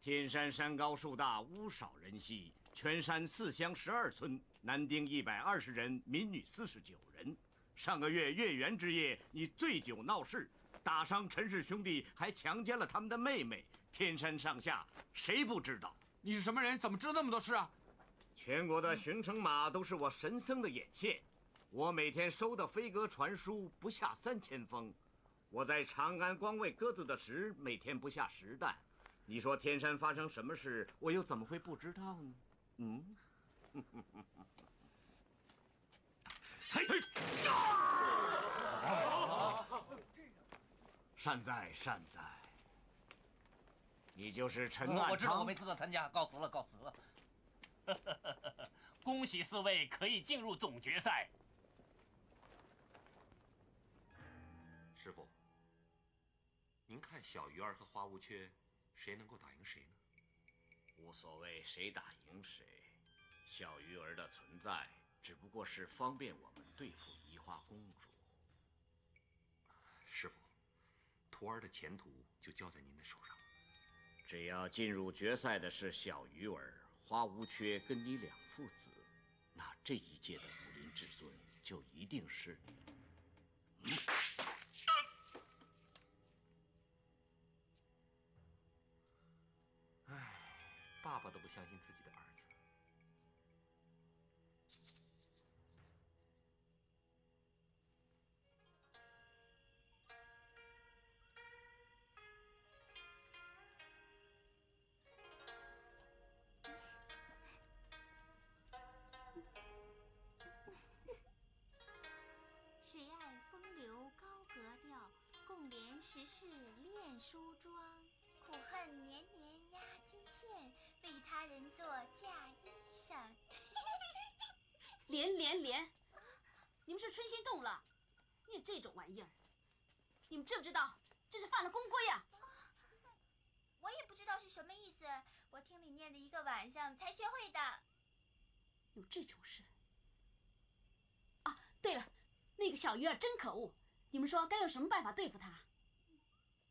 天山山高树大，屋少人稀，全山四乡十二村，男丁一百二十人，民女四十九人。上个月月圆之夜，你醉酒闹事，打伤陈氏兄弟，还强奸了他们的妹妹。天山上下谁不知道？你是什么人？怎么知道那么多事啊？全国的巡城马都是我神僧的眼线。 我每天收的飞鸽传书不下三千封，我在长安光喂鸽子的食每天不下十担。你说天山发生什么事，我又怎么会不知道呢？嗯。善哉善哉，你就是陈暗苍。我知道，我没资格参加，告辞了，告辞了。恭喜四位可以进入总决赛。 师傅，您看小鱼儿和花无缺，谁能够打赢谁呢？无所谓谁打赢谁，小鱼儿的存在只不过是方便我们对付移花公主。师傅，徒儿的前途就交在您的手上。只要进入决赛的是小鱼儿、花无缺跟你两父子，那这一届的武林至尊就一定是你。嗯 唉，爸爸都不相信自己的儿子。谁爱风流高格调，共怜时事恋梳妆。 苦恨年年压金线，为他人做嫁衣裳。连连连！你们是春心动了？念这种玩意儿，你们知不知道这是犯了宫规呀、啊？我也不知道是什么意思，我听你念了一个晚上才学会的。有这种事？啊，对了，那个小鱼儿真可恶，你们说该用什么办法对付他？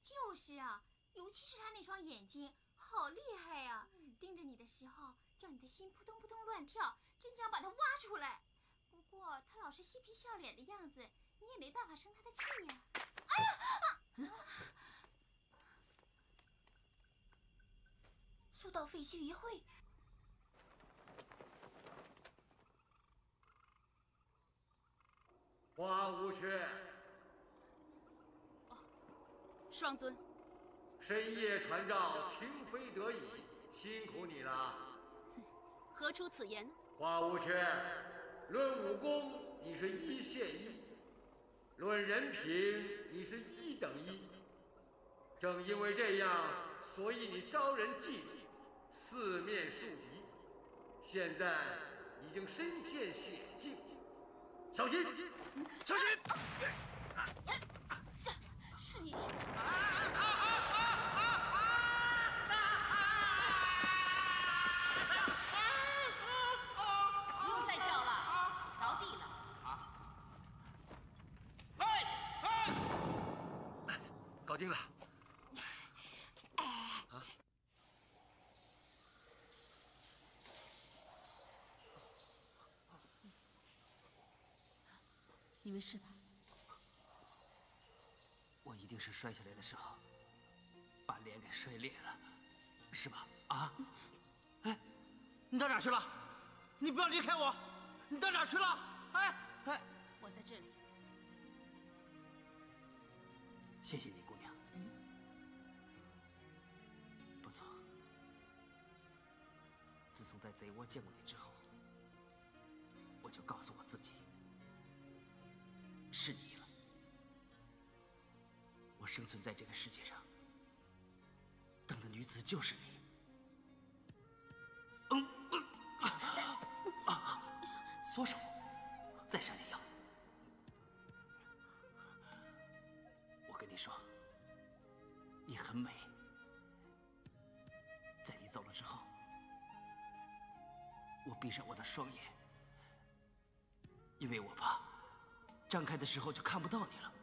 就是啊。 尤其是他那双眼睛，好厉害呀、啊！盯着你的时候，叫你的心扑通扑通乱跳，真想把他挖出来。不过他老是嬉皮笑脸的样子，你也没办法生他的气呀、啊。哎呀！啊啊、速到废墟一会。花无缺。哦，双尊。深夜传召，情非得已，辛苦你了。何出此言？花无缺，论武功你是一线一，论人品你是一等一。正因为这样，所以你招人忌惮，四面树敌。现在已经身陷险境，小心！小心！是你。 搞定了！啊！你没事吧？我一定是摔下来的时候，把脸给摔裂了，是吧？啊！哎，你到哪去了？你不要离开我！你到哪去了？哎哎！我在这里。 谢谢你，姑娘。不错，自从在贼窝见过你之后，我就告诉我自己，是你了。我生存在这个世界上，等的女子就是你。嗯嗯啊！缩手，再闪你。 跟你说，你很美。在你走了之后，我闭上我的双眼，因为我怕张开的时候就看不到你了，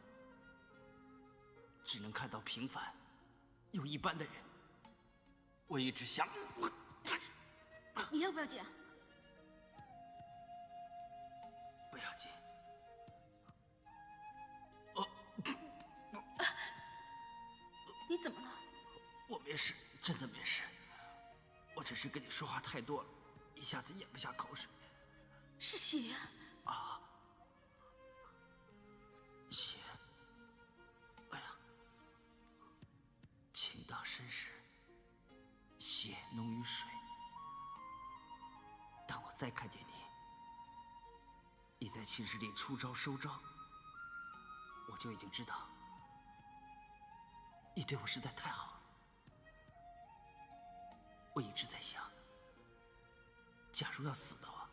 只能看到平凡又一般的人。我一直想，你要不要紧？不要紧。 你怎么了？我没事，真的没事。我只是跟你说话太多了，一下子咽不下口水。是血啊！啊，血！哎呀，情到深时，血浓于水。当我再看见你，你在寝室里出招收招，我就已经知道。 你对我实在太好了，我一直在想，假如要死的话，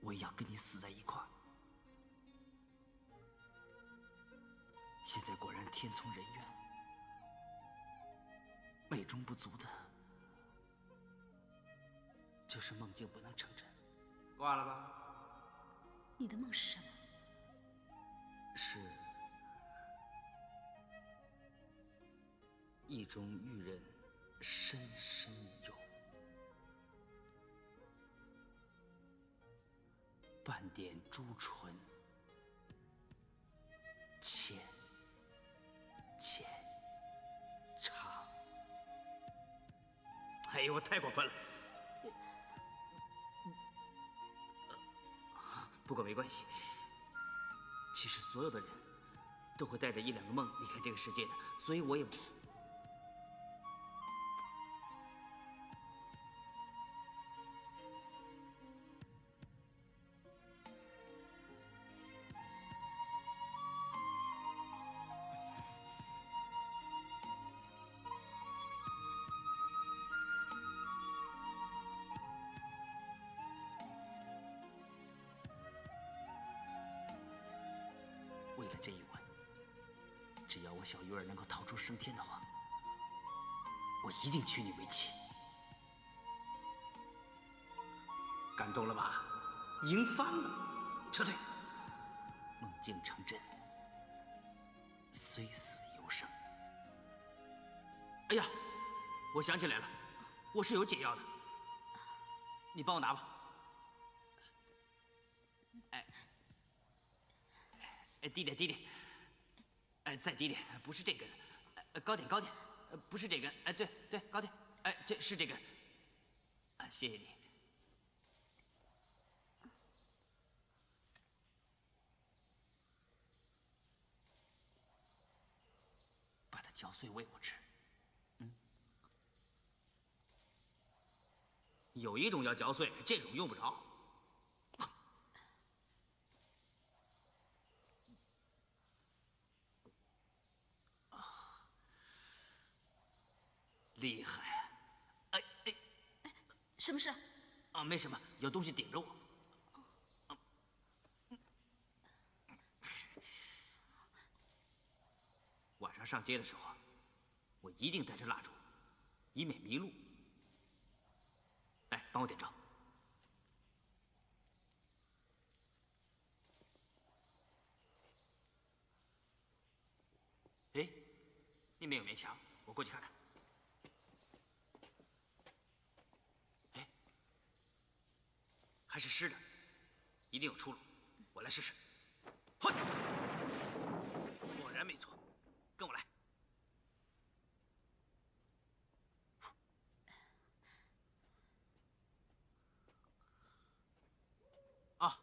我也要跟你死在一块儿。现在果然天从人愿，美中不足的就是梦境不能成真。挂了吧。你的梦是什么？是。 意中遇人，深深有；半点朱唇，浅浅长。哎呦，我太过分了！不过没关系，其实所有的人都会带着一两个梦离开这个世界的，所以我也不。 为了这一吻，只要我小鱼儿能够逃出升天的话，我一定娶你为妻。感动了吧？赢翻了！撤退。梦境成真，虽死犹生。哎呀，我想起来了，我是有解药的，你帮我拿吧。哎。 哎，低点，低点，哎，再低点，不是这根，高点，高点，不是这根，哎，对对，高点，哎，对，是这根，啊，谢谢你。嚼碎喂我吃。嗯，有一种要嚼碎，这种用不着。啊，厉害啊！哎哎，什么事？啊，没什么，有东西顶着我。 晚上上街的时候，我一定带着蜡烛，以免迷路。哎，帮我点着。哎，那边有面墙，我过去看看。哎，还是湿的，一定有出路。我来试试。嘿，果然没错。 跟我来。啊，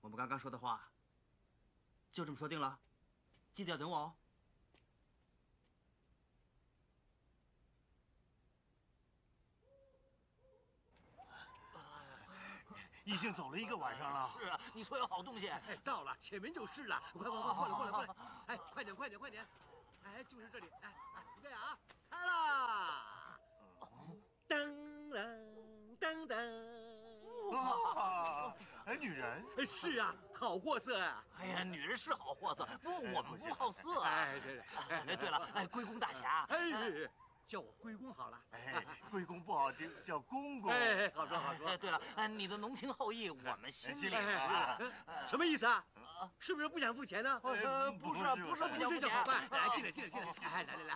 我们刚刚说的话，就这么说定了，记得要等我哦。已经走了一个晚上了。是啊，你说有好东西，哎，到了，前面就是了。快快快，过来过来过来！哎，快点快点快点！哎，就是这里。哎哎，你看啊，开了！噔噔噔噔！哇！哎，女人。是啊，好货色呀！哎呀，女人是好货色，不过我们不好色。哎，对对。哎，对了，哎，归功大侠。哎。 叫我龟公好了，哎，龟公不好听，叫公公。哎，好说好说。哎，对了，哎，你的浓情厚意我们心里啊，什么意思啊？是不是不想付钱呢？呃，不是，不是不想付钱。来，进来，进来，进来。哎，来来来，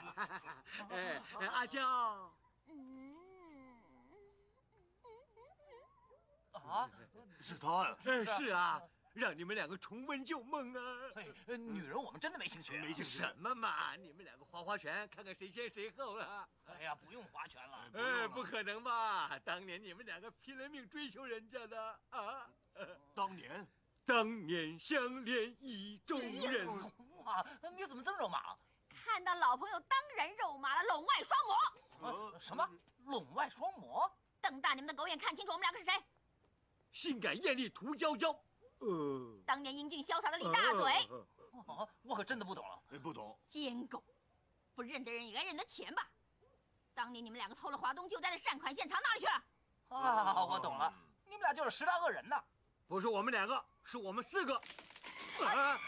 哎，阿娇。嗯。啊，是他呀。哎，是啊。 让你们两个重温旧梦啊！哎，女人我们真的没兴趣，没兴趣。什么嘛！你们两个划划拳，看看谁先谁后了。哎呀，不用划拳了。哎，不可能吧？当年你们两个拼了命追求人家的啊！当年，当年相恋意中人。哇，你怎么这么肉麻？看到老朋友当然肉麻了，拢外双魔。什么？拢外双魔？瞪大你们的狗眼，看清楚我们两个是谁！性感艳丽涂娇娇。 呃，当年英俊潇洒的李大嘴，哦，我可真的不懂了，不懂。奸狗，不认得人也该认得钱吧？当年你们两个偷了华东救灾的善款，现藏哪里去了？啊，我懂了，你们俩就是十大恶人呐！不是我们两个，是我们四个。啊！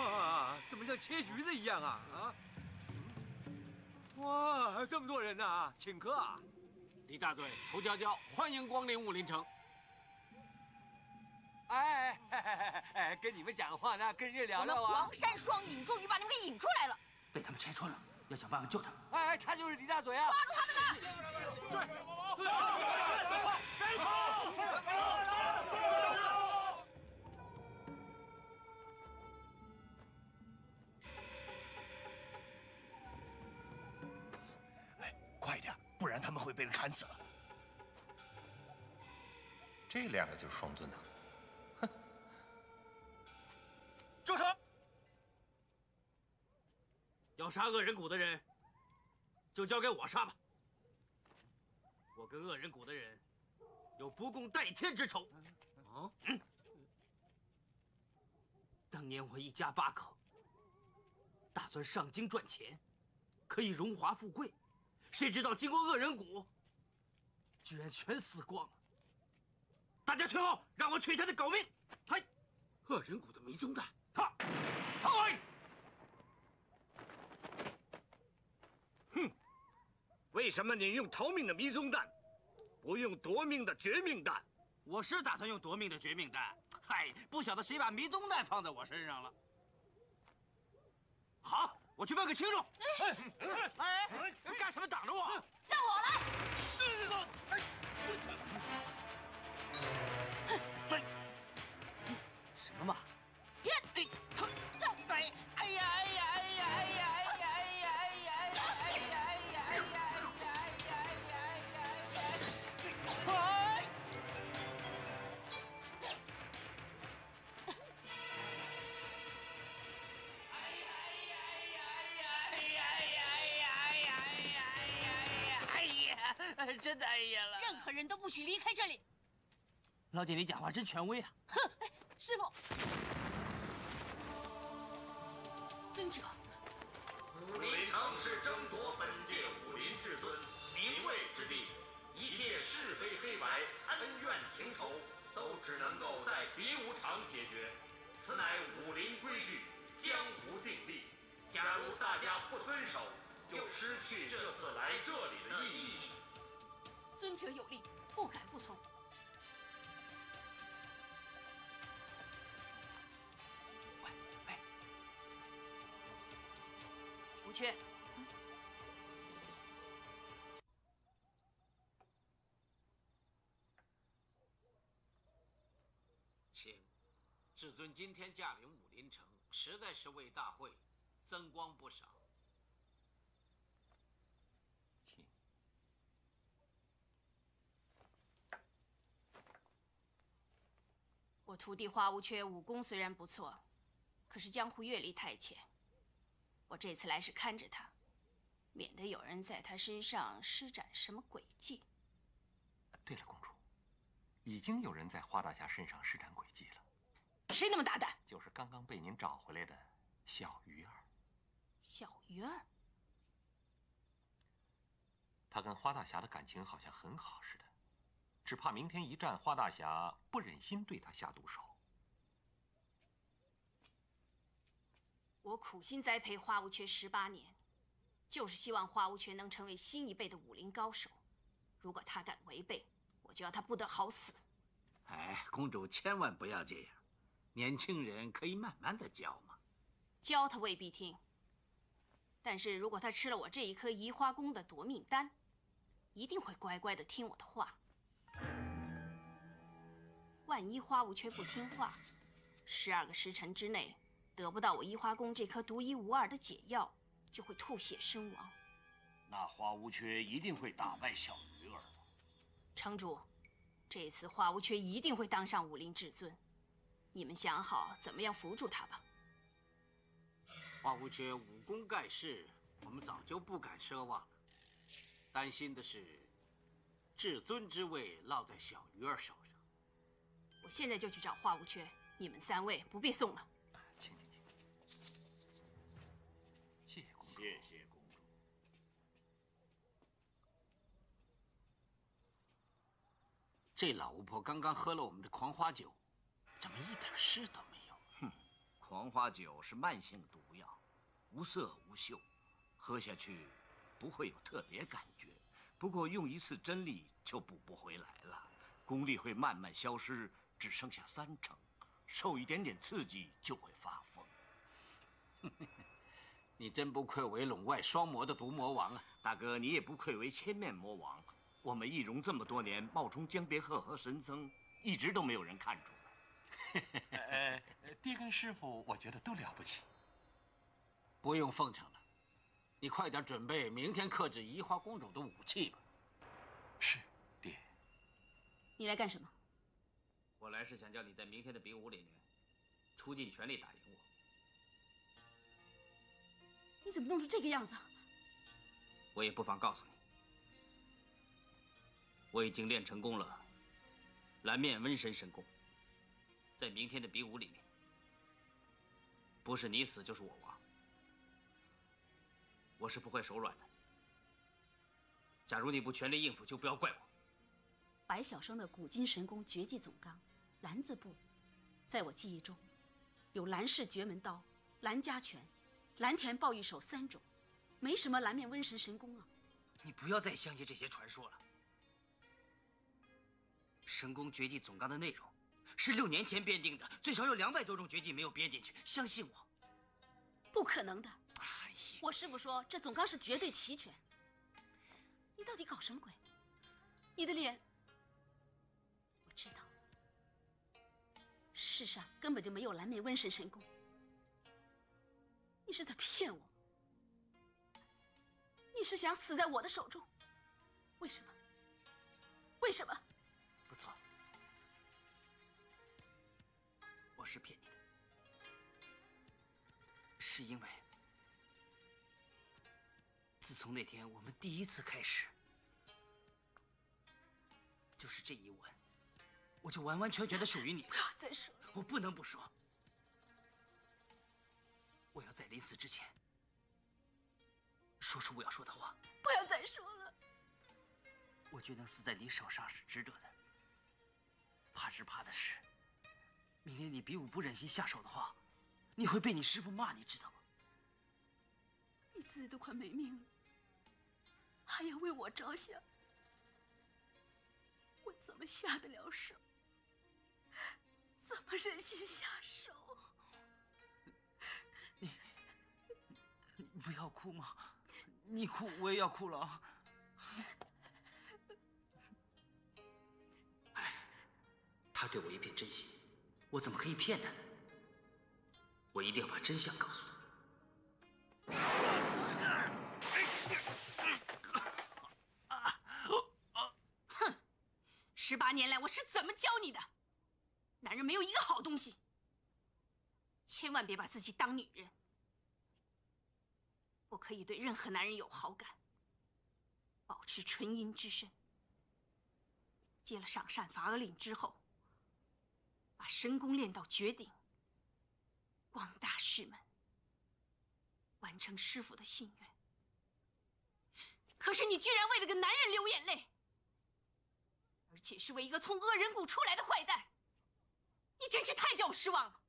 啊！怎么像切橘子一样啊？啊！哇，这么多人呐，请客啊！ 李大嘴，涂娇娇，欢迎光临武林城。哎哎哎哎，跟你们讲话呢，跟人聊聊啊。黄山双影终于把你们给引出来了，被他们拆穿了，要想办法救他们。哎，他就是李大嘴啊！抓住他们了！追！追！别跑！别跑！哎，快点！ 不然他们会被人砍死了。这两个就是双尊呐！哼！住手！要杀恶人谷的人，就交给我杀吧。我跟恶人谷的人有不共戴天之仇。啊！嗯。当年我一家八口，打算上京赚钱，可以荣华富贵。 谁知道经过恶人谷，居然全死光了。大家退后，让我取他的狗命！嗨，恶人谷的迷踪蛋！哈，嗨！哼，为什么你用逃命的迷踪蛋，不用夺命的绝命蛋？我是打算用夺命的绝命蛋，嗨，不晓得谁把迷踪蛋放在我身上了。好。 我去问个清楚！哎哎哎！干什么挡着我？让我来！哎！什么嘛？哎！哎呀哎呀哎呀哎呀哎呀哎呀哎呀哎呀哎呀哎呀哎呀哎呀哎呀！ 哎！真太野了！任何人都不许离开这里。老姐，你讲话真权威啊！哼，师傅，尊者，武林城是争夺本届武林至尊名位之地，一切是非黑白、恩怨情仇，都只能够在比武场解决，此乃武林规矩，江湖定律。假如大家不遵守， 就失去这次来这里的意义。尊者有令，不敢不从。喂喂，吴缺，嗯、请至尊今天驾临武林城，实在是为大会增光不少。 我徒弟花无缺武功虽然不错，可是江湖阅历太浅。我这次来是看着他，免得有人在他身上施展什么诡计。对了，公主，已经有人在花大侠身上施展诡计了。谁那么大胆？就是刚刚被您找回来的小鱼儿。小鱼儿？他跟花大侠的感情好像很好似的。 只怕明天一战，花大侠不忍心对他下毒手。我苦心栽培花无缺十八年，就是希望花无缺能成为新一辈的武林高手。如果他敢违背，我就要他不得好死。哎，公主千万不要这样，年轻人可以慢慢的教嘛。教他未必听，但是如果他吃了我这一颗移花宫的夺命丹，一定会乖乖的听我的话。 万一花无缺不听话，十二个时辰之内得不到我移花宫这颗独一无二的解药，就会吐血身亡。那花无缺一定会打败小鱼儿吗？城主，这次花无缺一定会当上武林至尊，你们想好怎么样扶助他吧。花无缺武功盖世，我们早就不敢奢望了，担心的是至尊之位落在小鱼儿手上。 我现在就去找花无缺，你们三位不必送了。请请请，谢谢公主，谢谢公主。这老巫婆刚刚喝了我们的狂花酒，怎么一点事都没有？哼，狂花酒是慢性毒药，无色无嗅，喝下去不会有特别感觉，不过用一次真力就补不回来了，功力会慢慢消失。 只剩下三成，受一点点刺激就会发疯。你真不愧为陇外双魔的毒魔王啊，大哥，你也不愧为千面魔王。我们易容这么多年，冒充江别鹤和神僧，一直都没有人看出来。爹跟师傅，我觉得都了不起。不用奉承了，你快点准备明天克制移花公主的武器吧。是，爹。你来干什么？ 我来是想叫你在明天的比武里面出尽全力打赢我。你怎么弄出这个样子？我也不妨告诉你，我已经练成功了蓝面瘟神神功。在明天的比武里面，不是你死就是我亡，我是不会手软的。假如你不全力应付，就不要怪我。白晓生的古今神功绝技总纲。 蓝字部，在我记忆中，有蓝氏绝门刀、蓝家拳、蓝田抱玉手三种，没什么蓝面瘟神神功啊！你不要再相信这些传说了。神功绝技总纲的内容是六年前编定的，最少有两百多种绝技没有编进去，相信我。不可能的！哎呀，我师傅说这总纲是绝对齐全。你到底搞什么鬼？你的脸，我知道。 世上根本就没有蓝面瘟神神功，你是在骗我！你是想死在我的手中？为什么？为什么？不错，我是骗你的，是因为自从那天我们第一次开始，就是这一吻，我就完完全全的属于你。不要再说了，我不能不说。我要在临死之前说出我要说的话。不要再说了。我觉得能死在你手上是值得的。怕只怕的是，明天你比武不忍心下手的话，你会被你师父骂，你知道吗？你自己都快没命了，还要为我着想。 我怎么下得了手？怎么忍心下手？你，你不要哭嘛！你哭我也要哭了啊！哎，他对我一片真心，我怎么可以骗他呢？我一定要把真相告诉他。 十八年来，我是怎么教你的？男人没有一个好东西，千万别把自己当女人。不可以对任何男人有好感，保持纯阴之身。接了赏善罚恶令之后，把神功练到绝顶，广大师门，完成师父的心愿。可是你居然为了个男人流眼泪！ 而且是为一个从恶人谷出来的坏蛋，你真是太叫我失望了。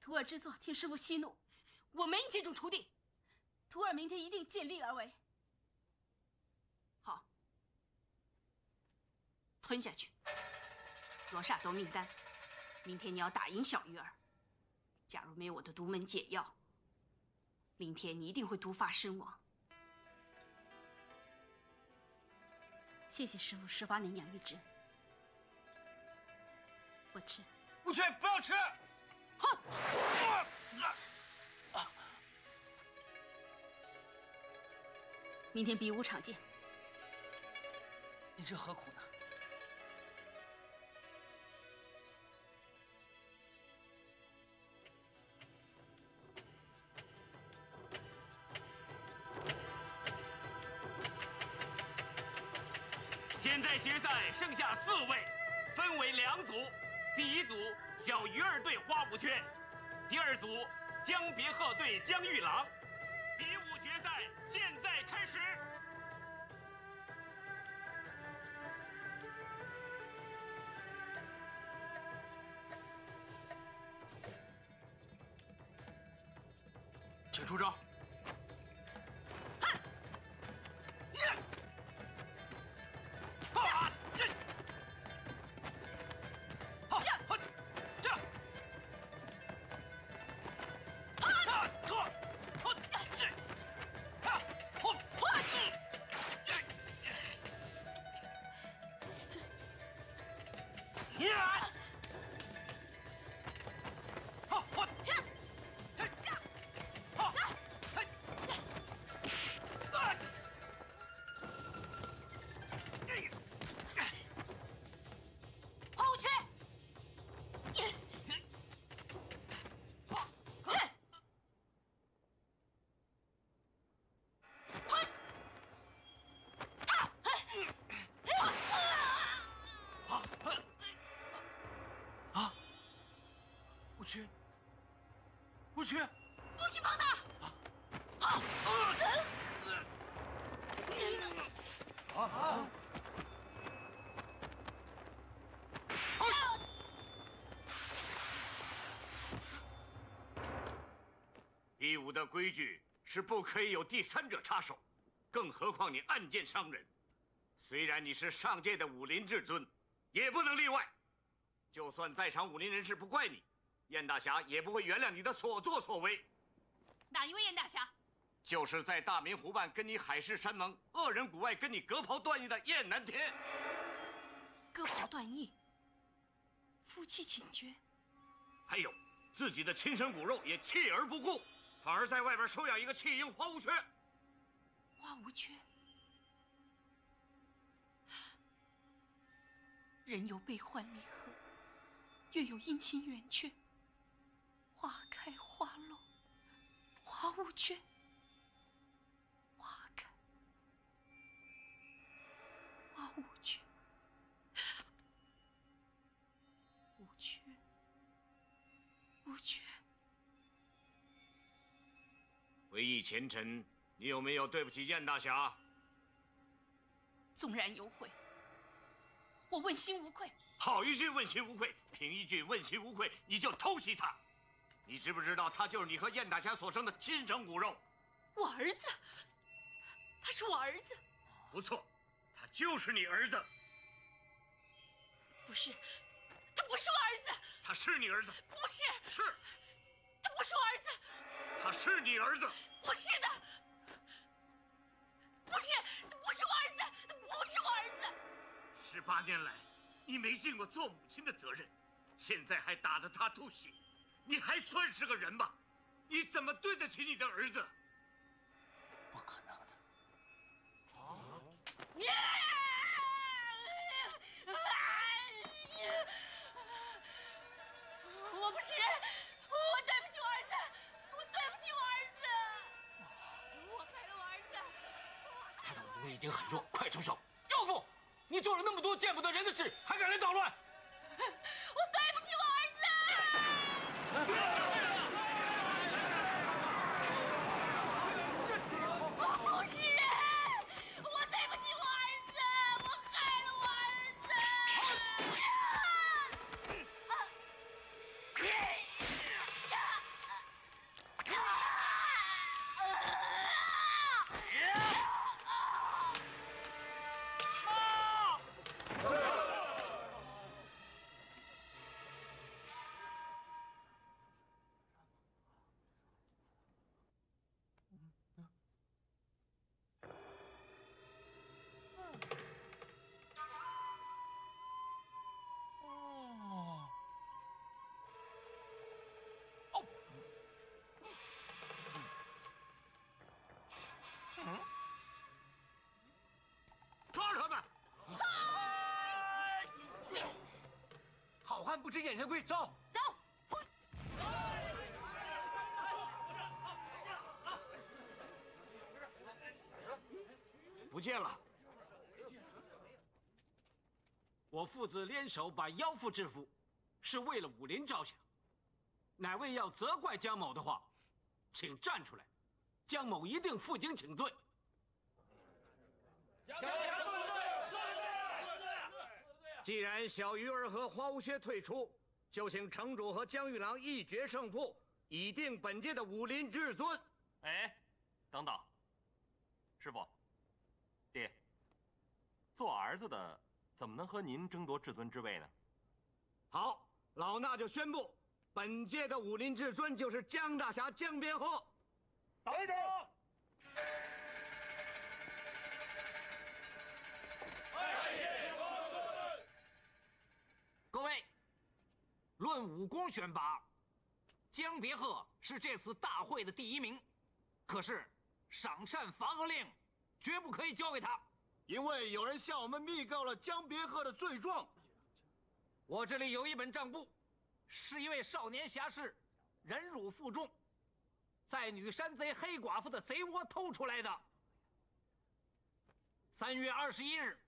徒儿之错，请师父息怒，我没你这种徒弟。徒儿明天一定尽力而为。好，吞下去。罗刹夺命丹，明天你要打赢小鱼儿。假如没有我的独门解药，明天你一定会毒发身亡。 谢谢师父十八年养育之恩，我吃。不吃，不要吃！哼！明天比武场见。你这何苦呢？现在决赛剩下四位，分为两组。第一组小鱼儿对花无缺，第二组江别鹤对江玉郎。比武决赛现在开始。请出招。 比武的规矩是不可以有第三者插手，更何况你暗箭伤人。虽然你是上界的武林至尊，也不能例外。就算在场武林人士不怪你，燕大侠也不会原谅你的所作所为。哪一位燕大侠？就是在大明湖畔跟你海誓山盟、恶人谷外跟你隔袍断义的燕南天。隔袍断义，夫妻紧绝，还有自己的亲生骨肉也弃而不顾。 反而在外边收养一个弃婴花无缺。花无缺，人有悲欢离合，月有阴晴圆缺，花开花落，花无缺，花开，花无缺，觉。为义前尘，你有没有对不起燕大侠？纵然有悔，我问心无愧。好一句问心无愧，凭一句问心无愧，你就偷袭他。你知不知道，他就是你和燕大侠所生的亲生骨肉？我儿子，他是我儿子。不错，他就是你儿子。不是。 他不是我儿子，他是你儿子，不是，是，他不是我儿子，他是你儿子，不是的，不是，他不是我儿子，他不是我儿子。十八年来，你没尽过做母亲的责任，现在还打得他吐血，你还算是个人吗？你怎么对得起你的儿子？不可能的。啊！我不是人，我对不起我儿子，我对不起我儿子，我害了我儿子。他的武功已经很弱，快出手！妖妇，你做了那么多见不得人的事，还敢来捣乱？我对不起我儿子。 不知眼神规，走走。不见了。我父子联手把妖妇制服，是为了武林着想。哪位要责怪江某的话，请站出来，江某一定负荆请罪。 既然小鱼儿和花无缺退出，就请城主和江玉郎一决胜负，以定本届的武林至尊。哎，等等，师傅，爹，做儿子的怎么能和您争夺至尊之位呢？好，老衲就宣布，本届的武林至尊就是江大侠江边鹤。等等。 各位，论武功选拔，江别鹤是这次大会的第一名，可是赏善罚恶令绝不可以交给他，因为有人向我们密告了江别鹤的罪状。我这里有一本账簿，是一位少年侠士忍辱负重，在女山贼黑寡妇的贼窝偷出来的。三月二十一日，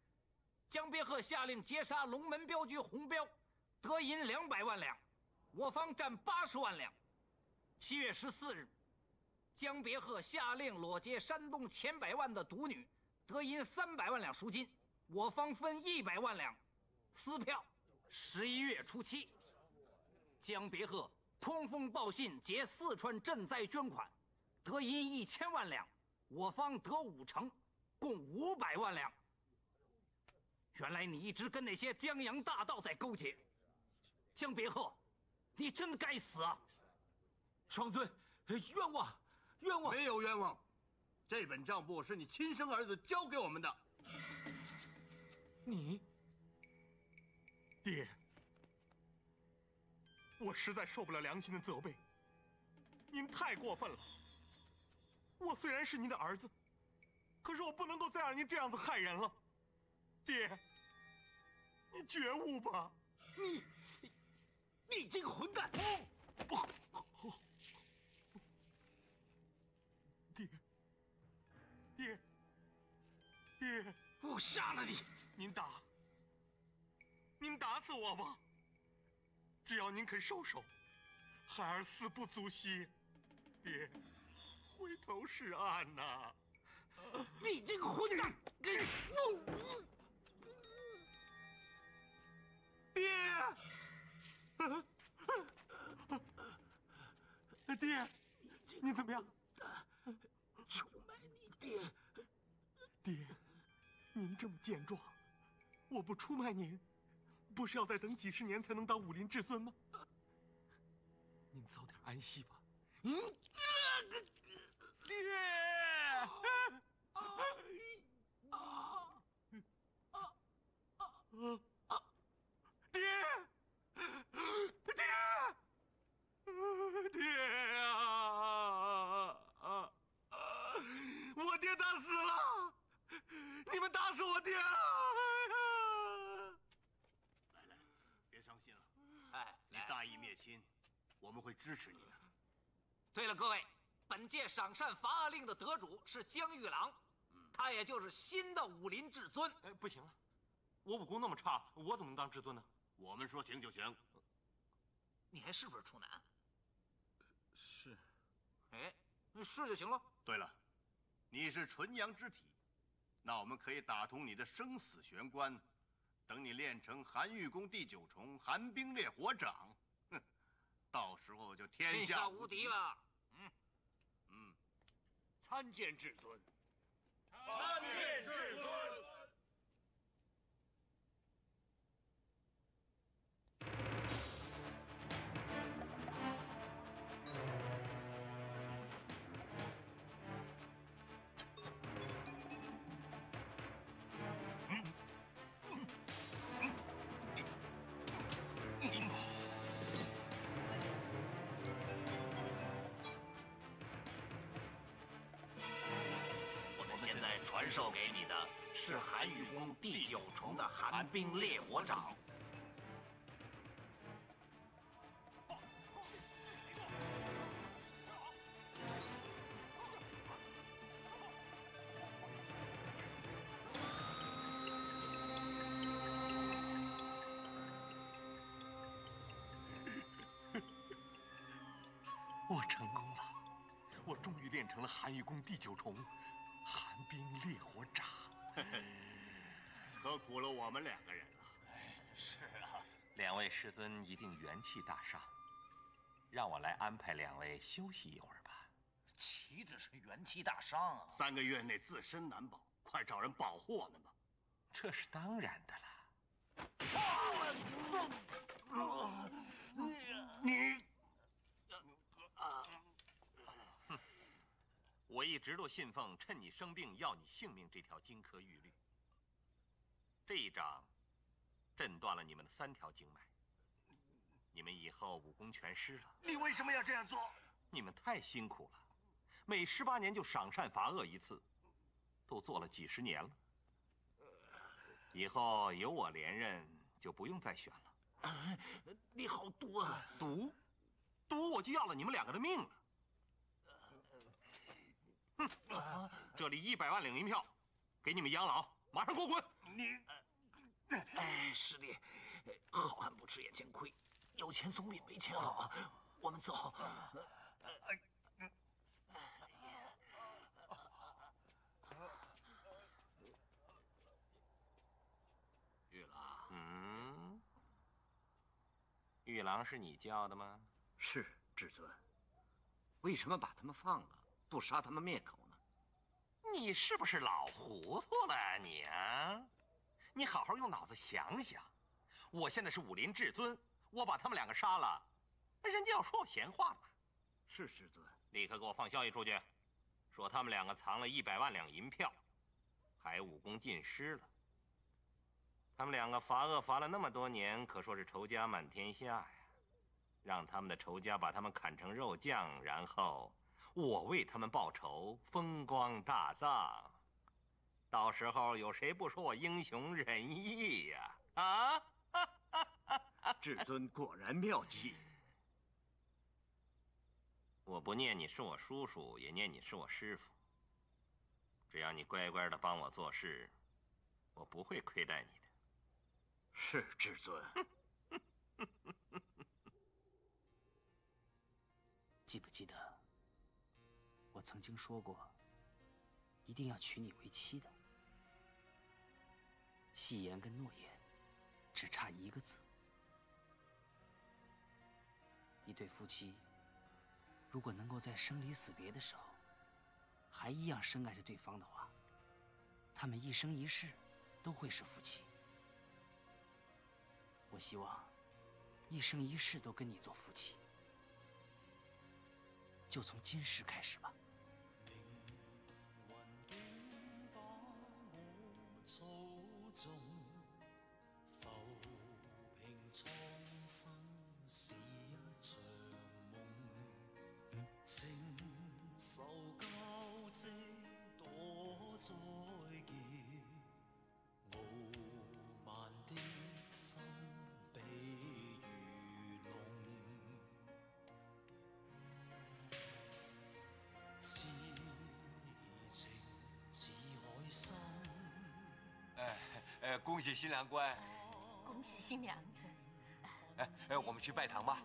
江别鹤下令截杀龙门镖局红镖。 得银两百万两，我方占八十万两。七月十四日，江别鹤下令裸劫山东前百万的独女，得银三百万两赎金，我方分一百万两私票。十一月初七，江别鹤通风报信劫四川赈灾捐款，得银一千万两，我方得五成，共五百万两。原来你一直跟那些江洋大盗在勾结。 江别鹤，你真该死啊！长尊，冤枉，冤枉！没有冤枉，这本账簿是你亲生儿子交给我们的。你，爹，我实在受不了良心的责备，您太过分了。我虽然是您的儿子，可是我不能够再让您这样子害人了。爹，你觉悟吧！你。 你这个混蛋！爹，爹，爹，我杀了你！您打，您打死我吧！只要您肯收手，孩儿死不足惜，爹，回头是岸呐、啊！你这个混蛋！给我！爹！爹，你怎么样？出卖你爹！爹，您这么健壮，我不出卖您，不是要再等几十年才能当武林至尊吗？ 您早点安息吧。嗯，爹，啊啊啊啊！爹，爹，爹啊啊！我爹打死了，你们打死我爹了！来来，别伤心了，哎，你大义灭亲。 我们会支持你的。对了，各位，本届赏善罚恶令的得主是江玉郎，他也就是新的武林至尊。哎，不行了，我武功那么差，我怎么能当至尊呢？我们说行就行。你还是不是处男？是。哎，是就行了。对了，你是纯阳之体，那我们可以打通你的生死玄关，等你练成寒玉功第九重寒冰烈火掌。 到时候就天下无敌了。嗯嗯，参见至尊。参见至尊。嗯嗯嗯 现在传授给你的是寒雨宫第九重的寒冰烈火掌。我成功了，我终于练成了寒雨宫第九重。 寒冰烈火掌，可苦了我们两个人了。是啊，两位师尊一定元气大伤，让我来安排两位休息一会儿吧。岂止是元气大伤啊！三个月内自身难保，快找人保护我们吧。这是当然的啦。你，啊！ 我一直都信奉趁你生病要你性命这条金科玉律。这一掌震断了你们的三条经脉，你们以后武功全失了。你为什么要这样做？你们太辛苦了，每十八年就赏善罚恶一次，都做了几十年了。以后由我连任，就不用再选了。你好毒啊！毒，毒我就要了你们两个的命了。 哼，这里一百万领银票，给你们养老，马上给我滚！你，哎，师弟，好汉不吃眼前亏，有钱总比没钱好啊！我们走。玉郎，嗯，玉郎是你叫的吗？是，至尊。为什么把他们放了？ 不杀他们灭口呢？你是不是老糊涂了你啊？你好好用脑子想想，我现在是武林至尊，我把他们两个杀了，人家要说我闲话了。是师尊，立刻给我放消息出去，说他们两个藏了一百万两银票，还武功尽失了。他们两个罚恶罚了那么多年，可说是仇家满天下呀。让他们的仇家把他们砍成肉酱，然后。 我为他们报仇，风光大葬。到时候有谁不说我英雄仁义呀？啊！至尊果然妙计。我不念你是我叔叔，也念你是我师傅。只要你乖乖的帮我做事，我不会亏待你的。是至尊。记不记得我曾经说过，一定要娶你为妻的？戏言跟诺言只差一个字。一对夫妻如果能够在生离死别的时候还一样深爱着对方的话，他们一生一世都会是夫妻。我希望一生一世都跟你做夫妻，就从今世开始吧。凌云竟把我操纵，浮萍苍生是一场梦，情仇交织躲在劫，傲慢的心被愚弄，痴情似海深。哎哎，恭喜新郎官！恭喜新娘子！哎哎，我们去拜堂吧。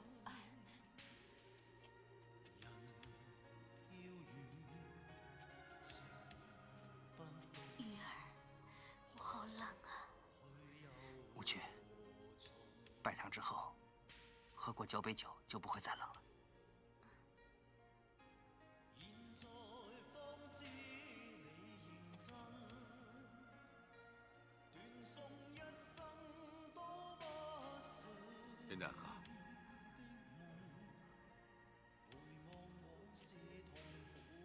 拜堂之后，喝过九杯酒就不会再冷了。林大哥，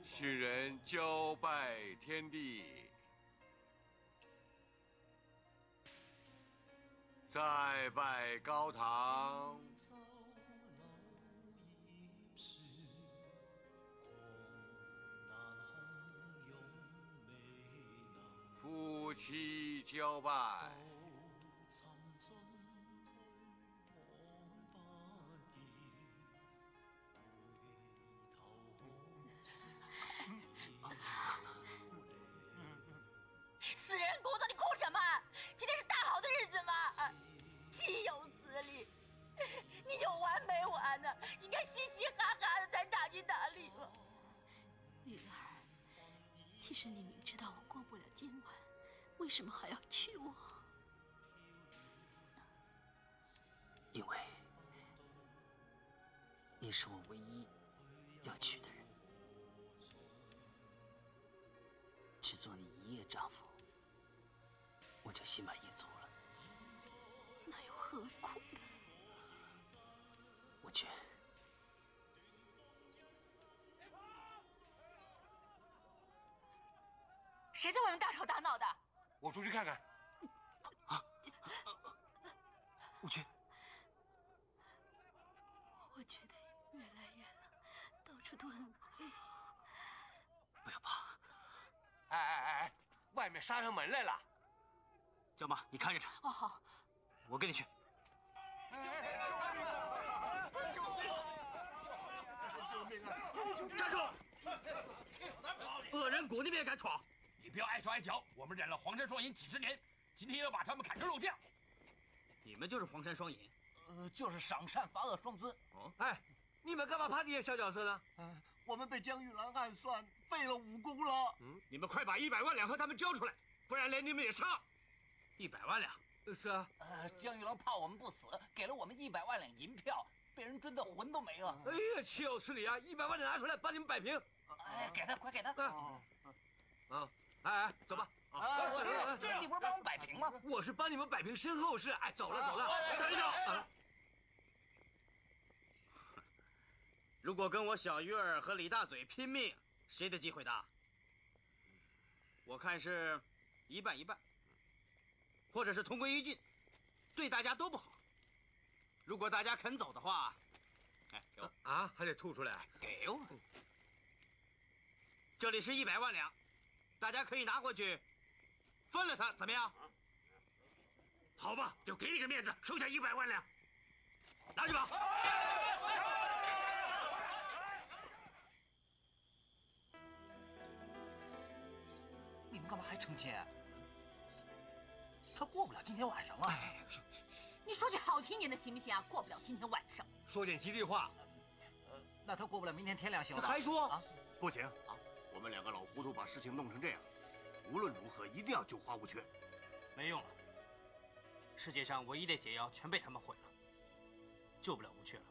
世人交拜天地。 再拜高堂。夫妻交拜。死人骨头，你哭什么？今天是大好的日子吗？ 岂有此理！你有完没完呢？应该嘻嘻哈哈的才大吉大利吧。女儿，其实你明知道我过不了今晚，为什么还要娶我？因为你是我唯一要娶的人，只做你一夜丈夫，我就心满意足了。 那又何苦呢？我劝谁在外面大吵大闹的？我出去看看。啊！我劝，我觉得越来越冷，到处都很黑。不要怕！哎哎哎哎！外面杀上门来了！娇妈，你看着点。哦，好。 我跟你去。救命啊！救命啊！救命啊！站住！恶人谷那边敢闯！你不要碍手碍脚，我们忍了黄山双银几十年，今天要把他们砍成肉酱。你们就是黄山双银，呃，就是赏善罚恶双尊。哦，哎，你们干嘛怕这些小角色呢？嗯，我们被江玉兰暗算，废了武功了。嗯，你们快把一百万两和他们交出来，不然连你们也杀。一百万两。 是啊，呃，江玉郎怕我们不死，给了我们一百万两银票，被人追得魂都没了。哎呀，岂有此理啊！一百万两拿出来，帮你们摆平。哎，给他，快给他！啊，啊，哎，走吧。啊，这你不是帮我们摆平吗？我是帮你们摆平身后事。哎，走了，走了，等一等。如果跟我小月儿和李大嘴拼命，谁的机会大？我看是一半一半。 或者是同归于尽，对大家都不好。如果大家肯走的话，哎，给我啊，还得吐出来。给我。这里是一百万两，大家可以拿过去，分了它，怎么样？好吧，就给你个面子，收下一百万两，拿去吧。你们干嘛还成亲啊？ 他过不了今天晚上啊！是，你说句好听点的行不行啊？过不了今天晚上，说点吉利话。呃，那他过不了明天天亮行吗？还说啊，不行啊！我们两个老糊涂把事情弄成这样，无论如何一定要救花无缺。没用了，世界上唯一的解药全被他们毁了，救不了无缺了。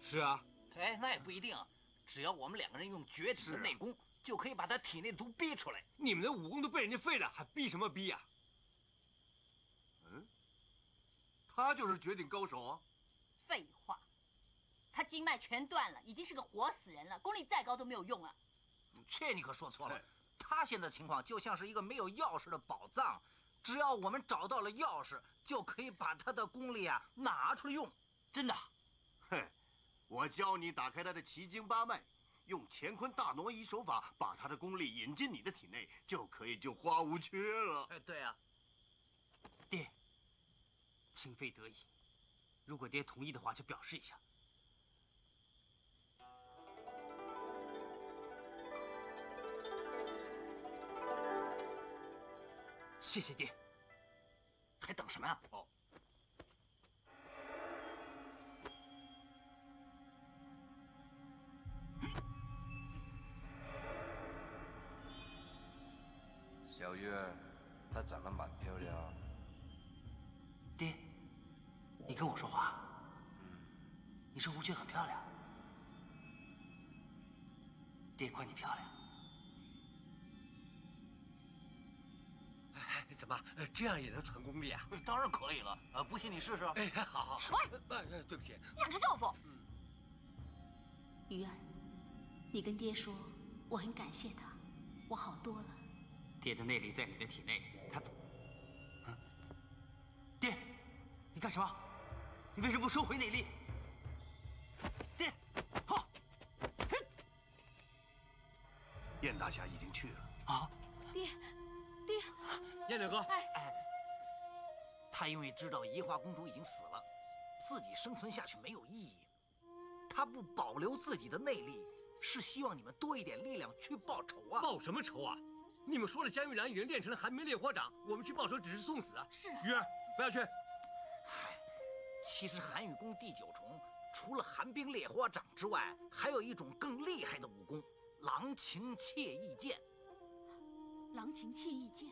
是啊，哎，那也不一定啊。只要我们两个人用绝体的内功，就可以把他体内毒逼出来。你们的武功都被人家废了，还逼什么逼呀？嗯，他就是绝顶高手啊。废话。 他经脉全断了，已经是个活死人了，功力再高都没有用啊！这你可说错了，他现在情况就像是一个没有钥匙的宝藏，只要我们找到了钥匙，就可以把他的功力啊拿出来用，真的。哼，我教你打开他的奇经八脉，用乾坤大挪移手法把他的功力引进你的体内，就可以救花无缺了。哎，对啊，爹，情非得已，如果爹同意的话，就表示一下。 谢谢爹，还等什么呀？哦，小月儿，她长得蛮漂亮啊。爹，你跟我说话。嗯，你说吴缺很漂亮。爹，夸你漂亮。 怎么，这样也能传功力啊？当然可以了，呃，不信你试试。哎，好好好。喂，对不起，想吃豆腐。嗯。鱼儿，你跟爹说，我很感谢他，我好多了。爹的内力在你的体内，他怎么？嗯。爹，你干什么？你为什么不收回内力？爹，好。燕大侠已经去了。啊。爹。 爹，燕柳哥，哎哎，他因为知道移花公主已经死了，自己生存下去没有意义，他不保留自己的内力，是希望你们多一点力量去报仇啊！报什么仇啊？你们说了，江玉兰已经练成了寒冰烈火掌，我们去报仇只是送死啊！是啊，鱼儿不要去。嗨，其实寒雨功第九重，除了寒冰烈火掌之外，还有一种更厉害的武功——狼情妾意剑。 狼情妾意剑，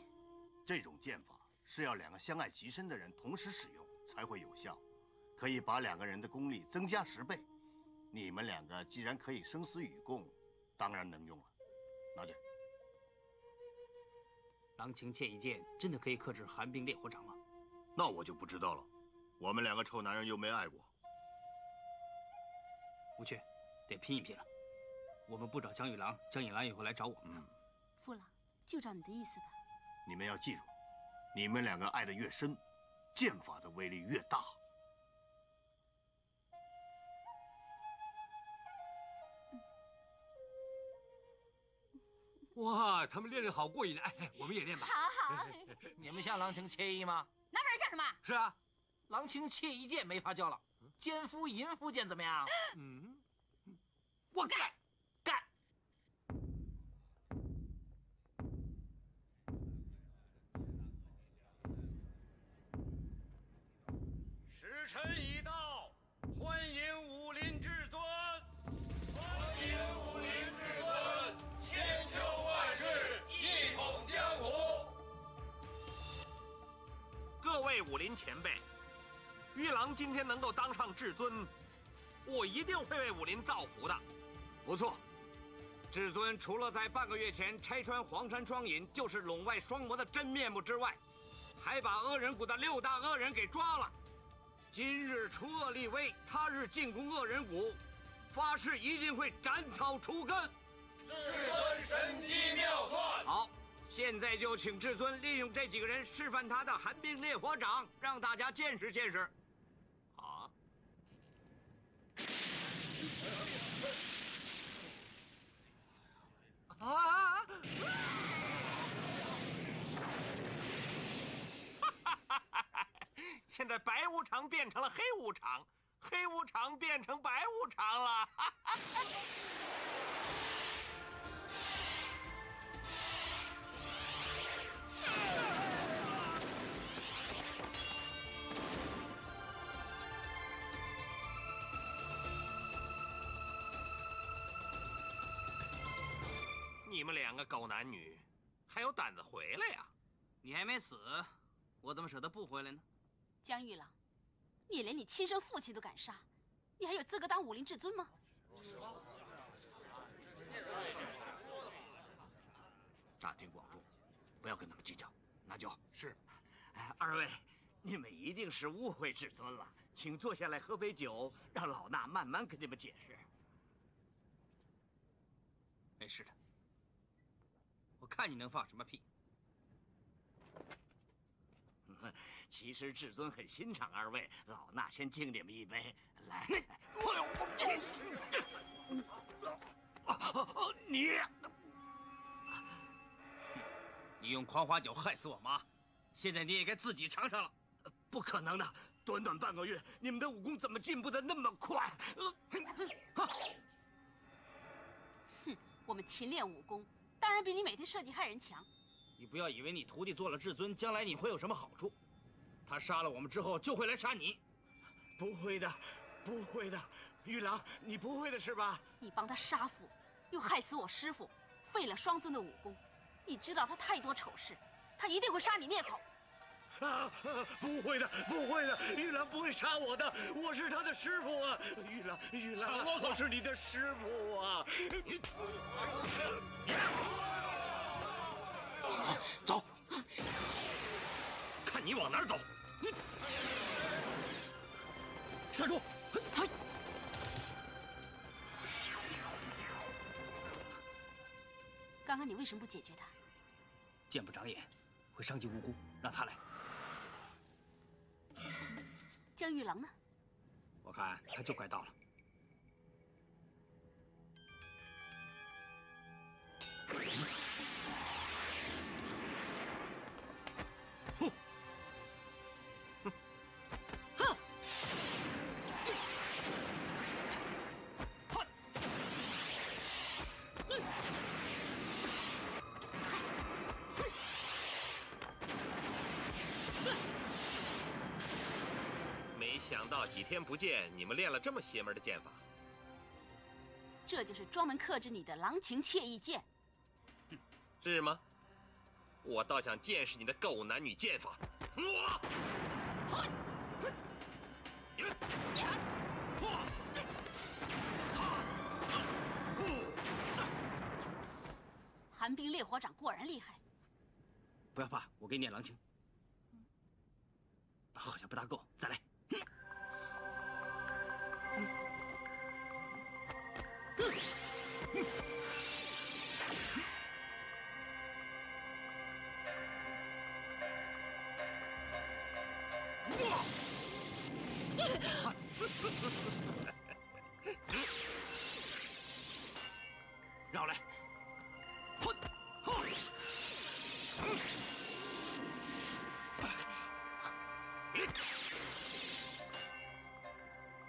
这种剑法是要两个相爱极深的人同时使用才会有效，可以把两个人的功力增加十倍。你们两个既然可以生死与共，当然能用了。拿去。狼情妾意剑真的可以克制寒冰烈火掌吗？那我就不知道了，我们两个臭男人又没爱过。无缺，得拼一拼了。我们不找江玉郎，江玉郎也会来找我们的。父郎。 就照你的意思吧。你们要记住，你们两个爱得越深，剑法的威力越大。哇，他们练得好过瘾！哎，我们也练吧。好好。你们像郎情妾意吗？哪本像什么？是啊，郎情妾意剑没法教了，奸夫淫夫剑怎么样？嗯，我干。 时辰已到，欢迎武林至尊！欢迎武林至尊，千秋万世，一统江湖。各位武林前辈，玉郎今天能够当上至尊，我一定会为武林造福的。不错，至尊除了在半个月前拆穿黄山双隐就是陇外双魔的真面目之外，还把恶人谷的六大恶人给抓了。 今日除恶立威，他日进攻恶人谷，发誓一定会斩草除根。至尊神机妙算。好，现在就请至尊利用这几个人示范他的寒冰烈火掌，让大家见识见识。啊！啊！ 现在白无常变成了黑无常，黑无常变成白无常了。你们两个狗男女，还有胆子回来呀？你还没死，我怎么舍得不回来呢？江玉郎，你连你亲生父亲都敢杀，你还有资格当武林至尊吗？大庭广众，不要跟他们计较。拿酒。是，二位，你们一定是误会至尊了，请坐下来喝杯酒，让老衲慢慢跟你们解释。 没事的，我看你能放什么屁。其实至尊很欣赏二位，老衲先敬你们一杯，来。你，你用狂花酒害死我妈，现在你也该自己尝尝了。不可能的，短短半个月，你们的武功怎么进步的那么快？哼。 我们勤练武功，当然比你每天设计害人强。你不要以为你徒弟做了至尊，将来你会有什么好处？他杀了我们之后，就会来杀你。不会的，不会的，玉郎，你不会的是吧？你帮他杀父，又害死我师父，废了双尊的武功。你知道他太多丑事，他一定会杀你灭口。啊！不会的，不会的，玉郎不会杀我的，我是他的师傅啊！玉郎，玉郎，我是你的师傅啊！走，看你往哪儿走！你，杀猪！刚刚你为什么不解决他？见不长眼，会伤及无辜，让他来。 江玉郎呢？我看他就快到了。哼！哼！哼！哼！ 没想到几天不见，你们练了这么邪门的剑法。这就是专门克制你的郎情妾意剑。哼，是吗？我倒想见识你的狗男女剑法。我。寒冰烈火掌果然厉害。不要怕，我给你念郎情。好像不大够，再来。 让我来。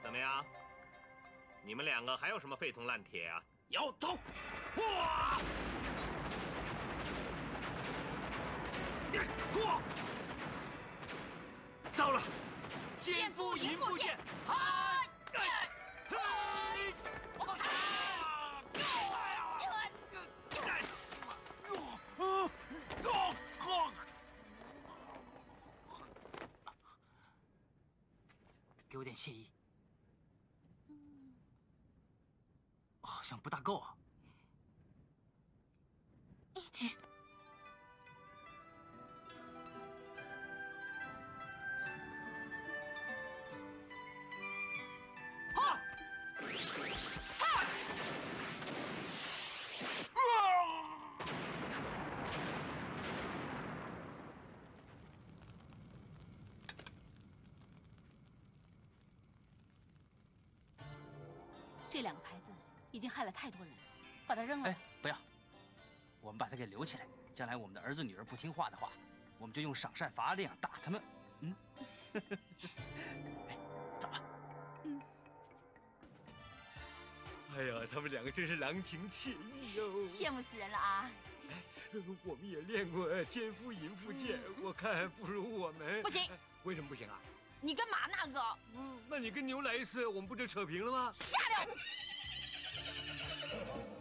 怎么样？你们两个还有什么废铜烂铁啊？有，走！哇！哇！糟了！奸夫淫妇剑！嗨！嗨！我砍！给我点谢意。 好像不大够啊！哈！哈！这两个牌子。 已经害了太多人了，把它扔了。哎，不要，我们把它给留起来。将来我们的儿子女儿不听话的话，我们就用赏善罚良打他们。嗯，哎，走了。嗯。哎呀，他们两个真是郎情妾意哟，羡慕死人了啊！我们也练过奸夫淫妇剑，我看不如我们。不行。为什么不行啊？你跟马那个。嗯，那你跟牛来一次，我们不就扯平了吗？下流！ Oh.